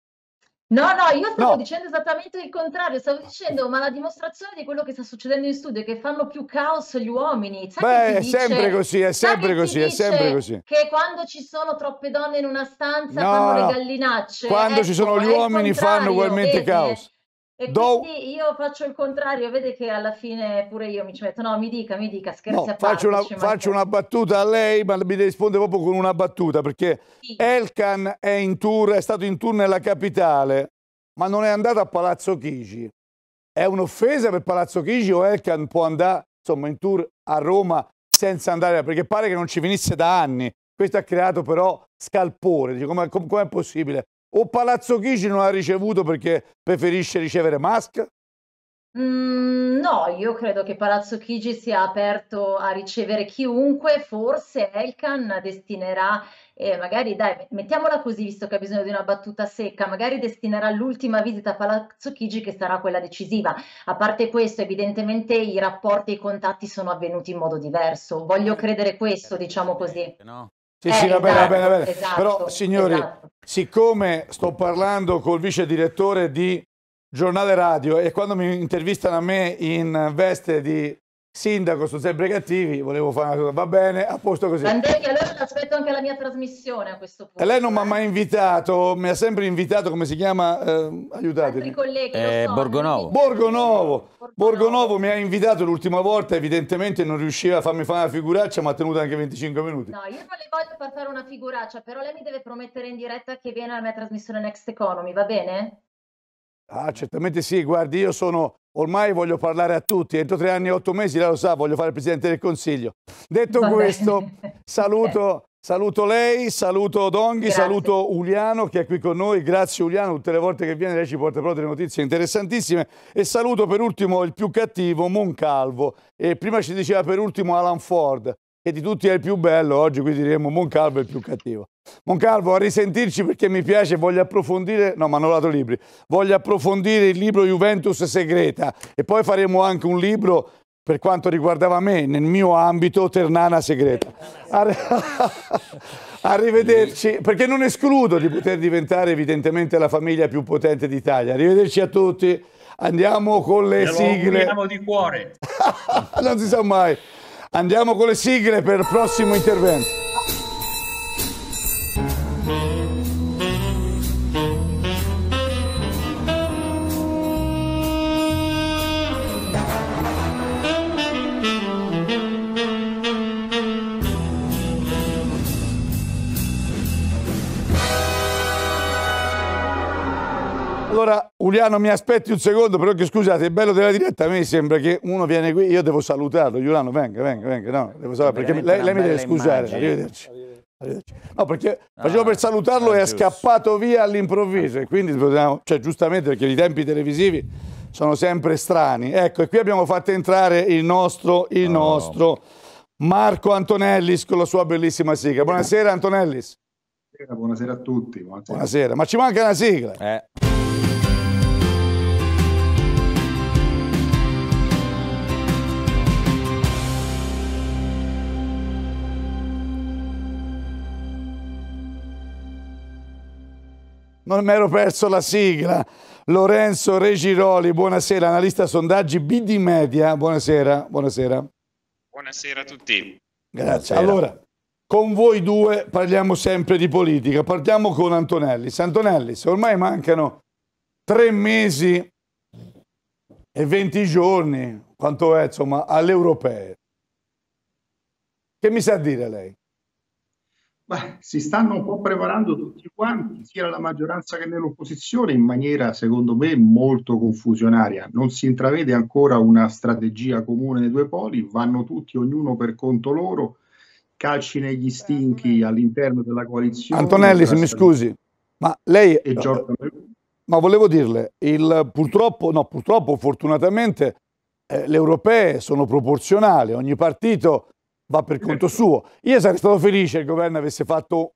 No, no, io stavo dicendo esattamente il contrario, stavo dicendo, ma la dimostrazione di quello che sta succedendo in studio è che fanno più caos gli uomini. Beh, è sempre così, è sempre così, è sempre così. Che quando ci sono troppe donne in una stanza fanno le gallinacce. Quando ci sono gli uomini fanno ugualmente caos. E quindi io faccio il contrario, vede che alla fine pure io mi ci metto, no, mi dica, scherzi a parte. Faccio una battuta a lei, ma mi risponde proprio con una battuta, perché Elkann è in tour, è stato in tour nella capitale, ma non è andato a Palazzo Chigi. È un'offesa per Palazzo Chigi o Elkann può andare, insomma, in tour a Roma senza andare, perché pare che non ci venisse da anni. Questo ha creato però scalpore, dice, com'è possibile? O Palazzo Chigi non ha ricevuto perché preferisce ricevere Musk? No, io credo che Palazzo Chigi sia aperto a ricevere chiunque, forse Elkann destinerà, magari dai, mettiamola così, visto che ha bisogno di una battuta secca, magari destinerà l'ultima visita a Palazzo Chigi che sarà quella decisiva. A parte questo, evidentemente i rapporti e i contatti sono avvenuti in modo diverso, voglio credere questo, diciamo così. No. Sì, sì, va bene, va bene, va bene. Esatto, però, signori, siccome sto parlando col vice direttore di Giornale Radio e quando mi intervistano a me in veste di sindaco sono sempre cattivi, volevo fare una cosa, va bene, a posto così. Andrea, allora aspetto anche la mia trasmissione a questo punto. E lei non mi ha mai invitato, mi ha sempre invitato, come si chiama? Aiutatemi. Colleghi, Borgonovo. Borgonovo mi ha invitato l'ultima volta, evidentemente non riusciva a farmi fare una figuraccia, ma ha tenuto anche 25 minuti. No, io non le voglio far fare una figuraccia, però lei mi deve promettere in diretta che viene alla mia trasmissione Next Economy, va bene? Ah, certamente sì, guardi, io sono... Ormai voglio parlare a tutti, entro 3 anni e 8 mesi, lei lo sa, voglio fare il Presidente del Consiglio. Detto questo, saluto lei, saluto Donghi, saluto Uliano che è qui con noi. Grazie Uliano, tutte le volte che viene lei ci porta proprio delle notizie interessantissime. E saluto per ultimo il più cattivo, Moncalvo. E prima ci diceva per ultimo Alan Ford, che di tutti è il più bello, oggi qui diremo Moncalvo è il più cattivo. Moncalvo, a risentirci perché mi piace, voglio approfondire, no, Manolato Libri, voglio approfondire il libro Juventus Segreta e poi faremo anche un libro per quanto riguardava me, nel mio ambito, Ternana Segreta. Arrivederci, perché non escludo di poter diventare evidentemente la famiglia più potente d'Italia. Arrivederci a tutti, andiamo con le sigle. Lo di cuore. Non si sa mai. Andiamo con le sigle per il prossimo intervento. Allora, Uliano, mi aspetti un secondo, però che scusate, il bello della diretta, a me sembra che uno viene qui, io devo salutarlo. Uliano, venga, venga, venga, no, devo salutarlo, perché lei mi deve scusare, arrivederci. Arrivederci. No, perché facevo per salutarlo e è scappato via all'improvviso, e quindi, cioè, giustamente, perché i tempi televisivi sono sempre strani. Ecco, e qui abbiamo fatto entrare il nostro Marco Antonellis con la sua bellissima sigla. Buonasera Antonellis. Buonasera a tutti. Buonasera, buonasera. Ma ci manca una sigla. Non mi ero perso la sigla. Lorenzo Regiroli, buonasera, analista sondaggi BD Media, buonasera, buonasera. Buonasera a tutti. Grazie. Buonasera. Allora, con voi due parliamo sempre di politica, partiamo con Antonellis. Antonellis, ormai mancano 3 mesi e 20 giorni, quanto è insomma, alle europee. Che mi sa dire lei? Beh, si stanno un po' preparando tutti quanti, sia la maggioranza che nell'opposizione, in maniera secondo me molto confusionaria. Non si intravede ancora una strategia comune dei due poli, vanno tutti, ognuno per conto loro, calci negli stinchi all'interno della coalizione. Antonelli, se mi scusi, ma lei... E Giorgia Meloni. Ma volevo dirle, purtroppo, no, purtroppo, fortunatamente, le europee sono proporzionali, ogni partito... va per conto suo. Io sarei stato felice se il governo avesse fatto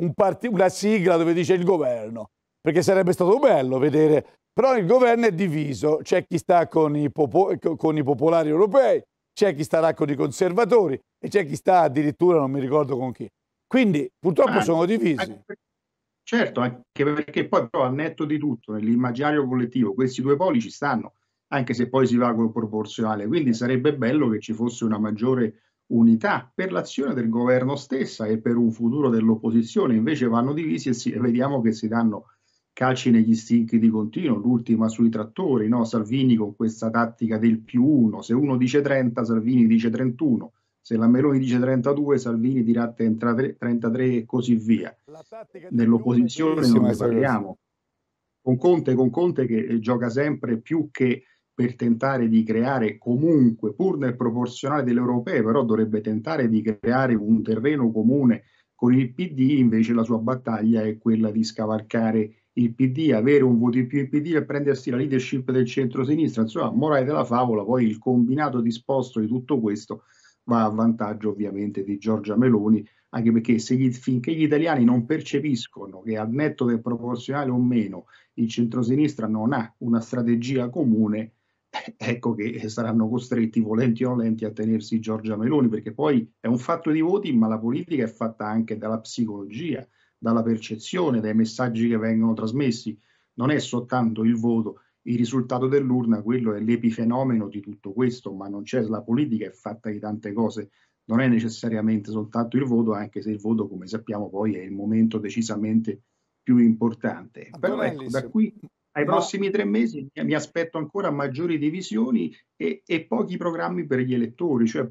una sigla dove dice il governo, perché sarebbe stato bello vedere, però il governo è diviso, c'è chi sta con i popolari europei, c'è chi starà con i conservatori e c'è chi sta addirittura non mi ricordo con chi. Quindi purtroppo sono divisi. Certo, anche perché poi però al netto di tutto, nell'immaginario collettivo, questi due poli ci stanno, anche se poi si va col proporzionale, quindi sarebbe bello che ci fosse una maggiore unità per l'azione del governo stessa e per un futuro dell'opposizione. Invece vanno divisi e vediamo che si danno calci negli stinchi di continuo, l'ultima sui trattori, no? Salvini con questa tattica del +1, se uno dice 30 Salvini dice 31, se la Meloni dice 32 Salvini dirà 33 e così via. Nell'opposizione non ne parliamo, con Conte che gioca sempre più che per tentare di creare comunque, pur nel proporzionale delle europee, però dovrebbe tentare di creare un terreno comune con il PD, invece la sua battaglia è quella di scavalcare il PD, avere un voto in più il PD e prendersi la leadership del centro-sinistra. Insomma, morale della favola, poi il combinato disposto di tutto questo va a vantaggio ovviamente di Giorgia Meloni, anche perché finché gli italiani non percepiscono che al netto del proporzionale o meno il centro-sinistra non ha una strategia comune, ecco che saranno costretti, volenti o nolenti, a tenersi Giorgia Meloni, perché poi è un fatto di voti, ma la politica è fatta anche dalla psicologia, dalla percezione, dai messaggi che vengono trasmessi. Non è soltanto il voto, il risultato dell'urna, quello è l'epifenomeno di tutto questo, ma non c'è, la politica è fatta di tante cose, non è necessariamente soltanto il voto, anche se il voto, come sappiamo, poi è il momento decisamente più importante. Però ecco, da qui... ai prossimi 3 mesi mi aspetto ancora maggiori divisioni e pochi programmi per gli elettori, cioè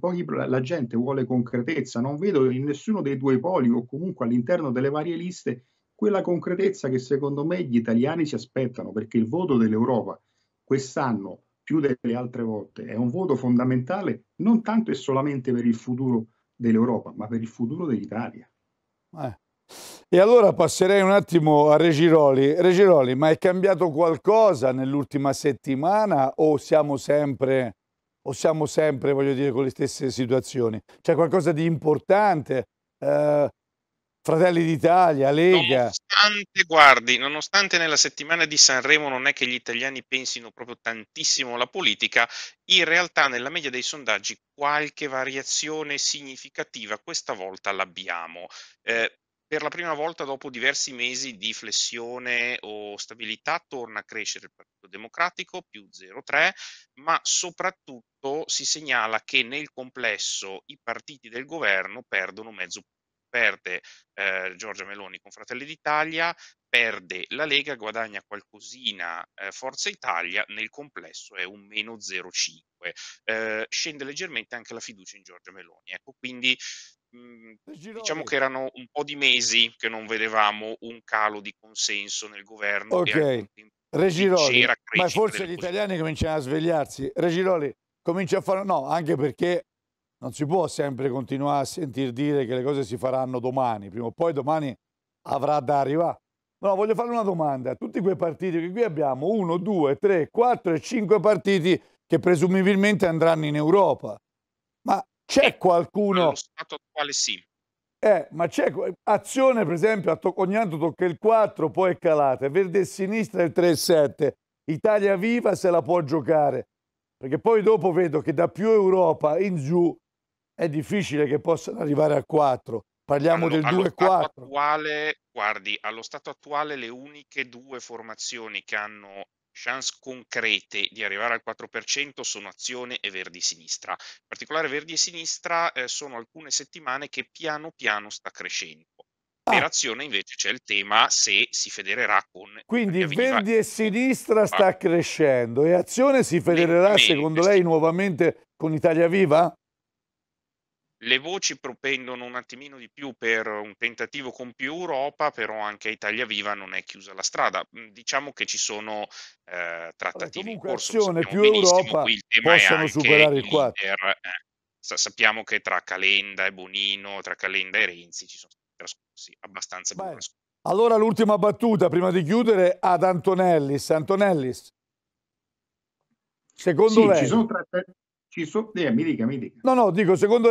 la gente vuole concretezza, non vedo in nessuno dei due poli o comunque all'interno delle varie liste quella concretezza che secondo me gli italiani si aspettano, perché il voto dell'Europa quest'anno più delle altre volte è un voto fondamentale non tanto e solamente per il futuro dell'Europa, ma per il futuro dell'Italia. E allora passerei un attimo a Regiroli. Regiroli, ma è cambiato qualcosa nell'ultima settimana o siamo sempre, voglio dire, con le stesse situazioni? C'è qualcosa di importante? Fratelli d'Italia, Lega? Nonostante nella settimana di Sanremo non è che gli italiani pensino proprio tantissimo alla politica, in realtà nella media dei sondaggi qualche variazione significativa questa volta l'abbiamo. per la prima volta dopo diversi mesi di flessione o stabilità torna a crescere il Partito Democratico, più 0,3, ma soprattutto si segnala che nel complesso i partiti del governo perdono mezzo punto. Perde Giorgia Meloni con Fratelli d'Italia, perde la Lega, guadagna qualcosina Forza Italia, nel complesso è un meno 0,5. Scende leggermente anche la fiducia in Giorgia Meloni. Ecco, quindi diciamo che erano un po' di mesi che non vedevamo un calo di consenso nel governo. Ok, Regiroli, ma forse gli italiani cominciano a svegliarsi. Regiroli comincia a fare... No, anche perché... Non si può sempre continuare a sentir dire che le cose si faranno domani, prima o poi domani avrà da arrivare. No, voglio fare una domanda a tutti quei partiti, che qui abbiamo 1, 2, 3, 4 e 5 partiti che presumibilmente andranno in Europa. Ma c'è qualcuno... Allo stato attuale sì. Ma c'è... Azione, per esempio, ogni anno tocca il 4, poi è calata. Verdi Sinistra il 3,7. Italia Viva se la può giocare. Perché poi dopo vedo che da più Europa in giù... È difficile che possano arrivare a 4. Parliamo del 2-4. Guardi, allo stato attuale le uniche due formazioni che hanno chance concrete di arrivare al 4% sono Azione e Verdi Sinistra. In particolare Verdi e Sinistra sono alcune settimane che piano piano sta crescendo. Per Azione invece c'è il tema se si federerà con... Quindi Verdi e Sinistra sta crescendo e Azione si federerà, secondo lei, nuovamente con Italia Viva? Le voci propendono un attimino di più per un tentativo con più Europa, però anche a Italia Viva non è chiusa la strada. Diciamo che ci sono trattative in corso. Azione più Europa possono superare il 4. Sappiamo che tra Calenda e Bonino, tra Calenda e Renzi ci sono stati trascorsi abbastanza buoni. Allora l'ultima battuta, prima di chiudere, ad Antonellis. Antonellis, secondo lei... secondo lei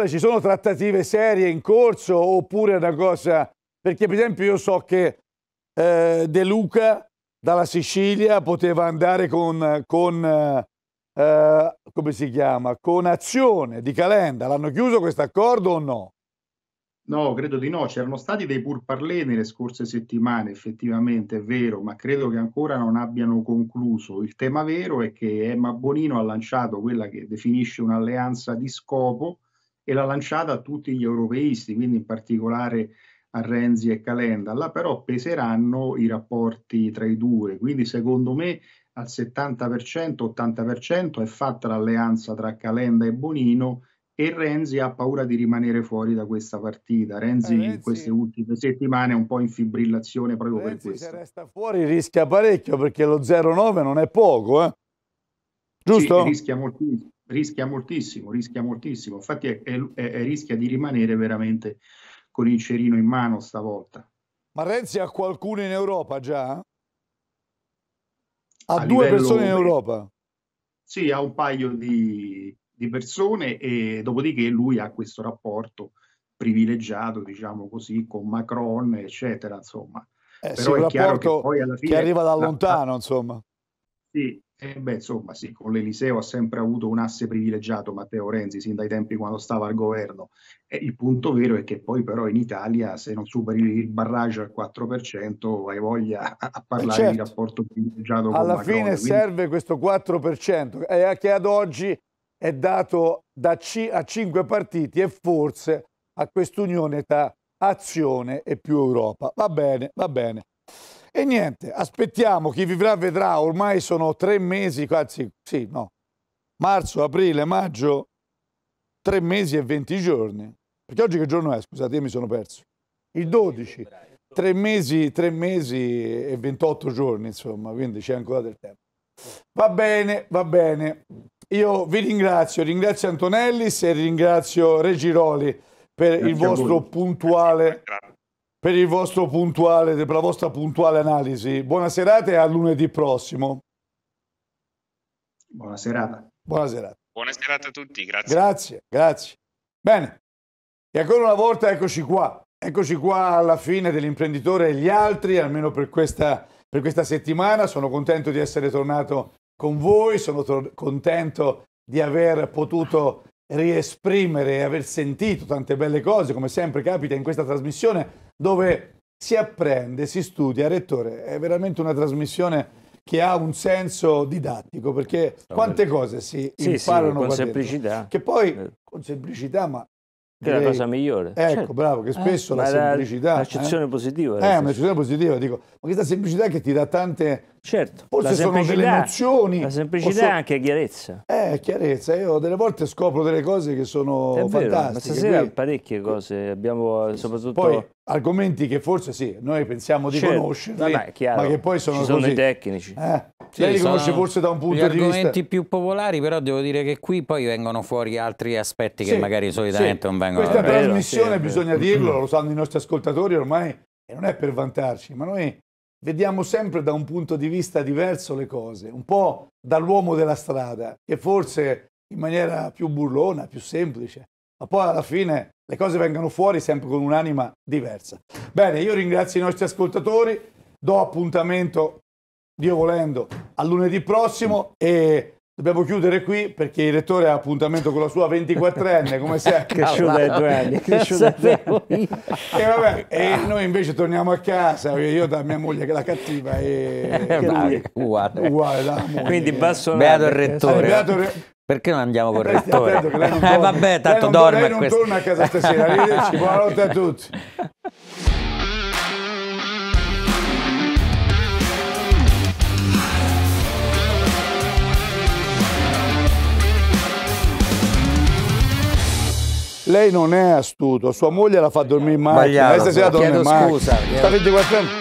ci sono trattative serie in corso oppure una cosa... Perché per esempio io so che De Luca dalla Sicilia poteva andare con Azione di Calenda. L'hanno chiuso questo accordo o no? No, credo di no. C'erano stati dei pourparlers nelle scorse settimane, effettivamente, è vero, ma credo che ancora non abbiano concluso. Il tema vero è che Emma Bonino ha lanciato quella che definisce un'alleanza di scopo e l'ha lanciata a tutti gli europeisti, quindi in particolare a Renzi e Calenda. Là però peseranno i rapporti tra i due, quindi secondo me al 70%, 80% è fatta l'alleanza tra Calenda e Bonino, e Renzi ha paura di rimanere fuori da questa partita. Renzi in queste ultime settimane è un po' in fibrillazione proprio per questo. Se resta fuori rischia parecchio, perché lo 0,9 non è poco, eh? Giusto? Sì, rischia moltissimo. Infatti rischia di rimanere veramente con il cerino in mano stavolta. Ma Renzi ha qualcuno in Europa già? Ha due persone in Europa? Sì, ha un paio di persone, e dopodiché lui ha questo rapporto privilegiato, diciamo così, con Macron, eccetera, insomma. Però è chiaro che poi alla fine... Che arriva da lontano, insomma. Sì, con l'Eliseo ha sempre avuto un asse privilegiato Matteo Renzi, sin dai tempi quando stava al governo. E il punto vero è che poi però in Italia, se non superi il barrage al 4%, hai voglia a parlare di rapporto privilegiato con Macron. Alla fine serve questo 4%, che ad oggi... è dato a 5 partiti e forse a quest'unione tra Azione e più Europa. Va bene, va bene. E niente, aspettiamo, chi vivrà vedrà, ormai sono 3 mesi, marzo, aprile, maggio, 3 mesi e 20 giorni. Perché oggi che giorno è? Scusate, io mi sono perso. Il 12, 3 mesi e 28 giorni, insomma, quindi c'è ancora del tempo. Va bene, va bene. Io vi ringrazio Antonellis e ringrazio Regiroli per la vostra puntuale analisi. Buona serata e a lunedì prossimo. Buona serata. Buona serata. Buona serata a tutti, grazie. Grazie, grazie. Bene, e ancora una volta eccoci qua. Eccoci qua alla fine dell'imprenditore e gli altri, almeno per questa settimana. Sono contento di essere tornato con voi, sono contento di aver potuto riesprimere e aver sentito tante belle cose, come sempre capita in questa trasmissione, dove si apprende, si studia. Rettore, è veramente una trasmissione che ha un senso didattico, perché quante cose si imparano con semplicità dentro, che poi con semplicità, ma che è la cosa migliore. Ecco, certo. Bravo, che spesso la semplicità... L'accezione positiva. Un'accezione positiva, dico, ma questa semplicità che ti dà tante... Certo. Forse sono delle emozioni. La semplicità è anche chiarezza. Chiarezza. Io delle volte scopro delle cose che sono fantastiche. Ma stasera quindi... parecchie cose, abbiamo soprattutto... Poi, argomenti che forse noi pensiamo di conoscerli, ma che poi sono i tecnici. Lei li conosce forse da un punto di vista. Gli argomenti più popolari, però devo dire che qui poi vengono fuori altri aspetti che magari solitamente non vengono fuori. Questa trasmissione, bisogna dirlo, lo sanno i nostri ascoltatori ormai, e non è per vantarci, ma noi vediamo sempre da un punto di vista diverso le cose, un po' dall'uomo della strada, che forse in maniera più burlona, più semplice, ma poi alla fine le cose vengono fuori sempre con un'anima diversa. Bene, io ringrazio i nostri ascoltatori, do appuntamento... Dio volendo, a lunedì prossimo, e dobbiamo chiudere qui perché il rettore ha appuntamento con la sua 24enne, come sempre. Cresciuta dai 2 anni. E vabbè, e noi invece torniamo a casa, io da mia moglie che è la cattiva, e uguale la moglie. Quindi basso beato il rettore. Perché non andiamo con il rettore? Vabbè, tanto dorme. Lei non torna a casa stasera, arrivederci, buonanotte a tutti. Lei non è astuto, sua moglie la fa dormire male. Stasera dorme male. Chiedo scusa. Sta 24 anni.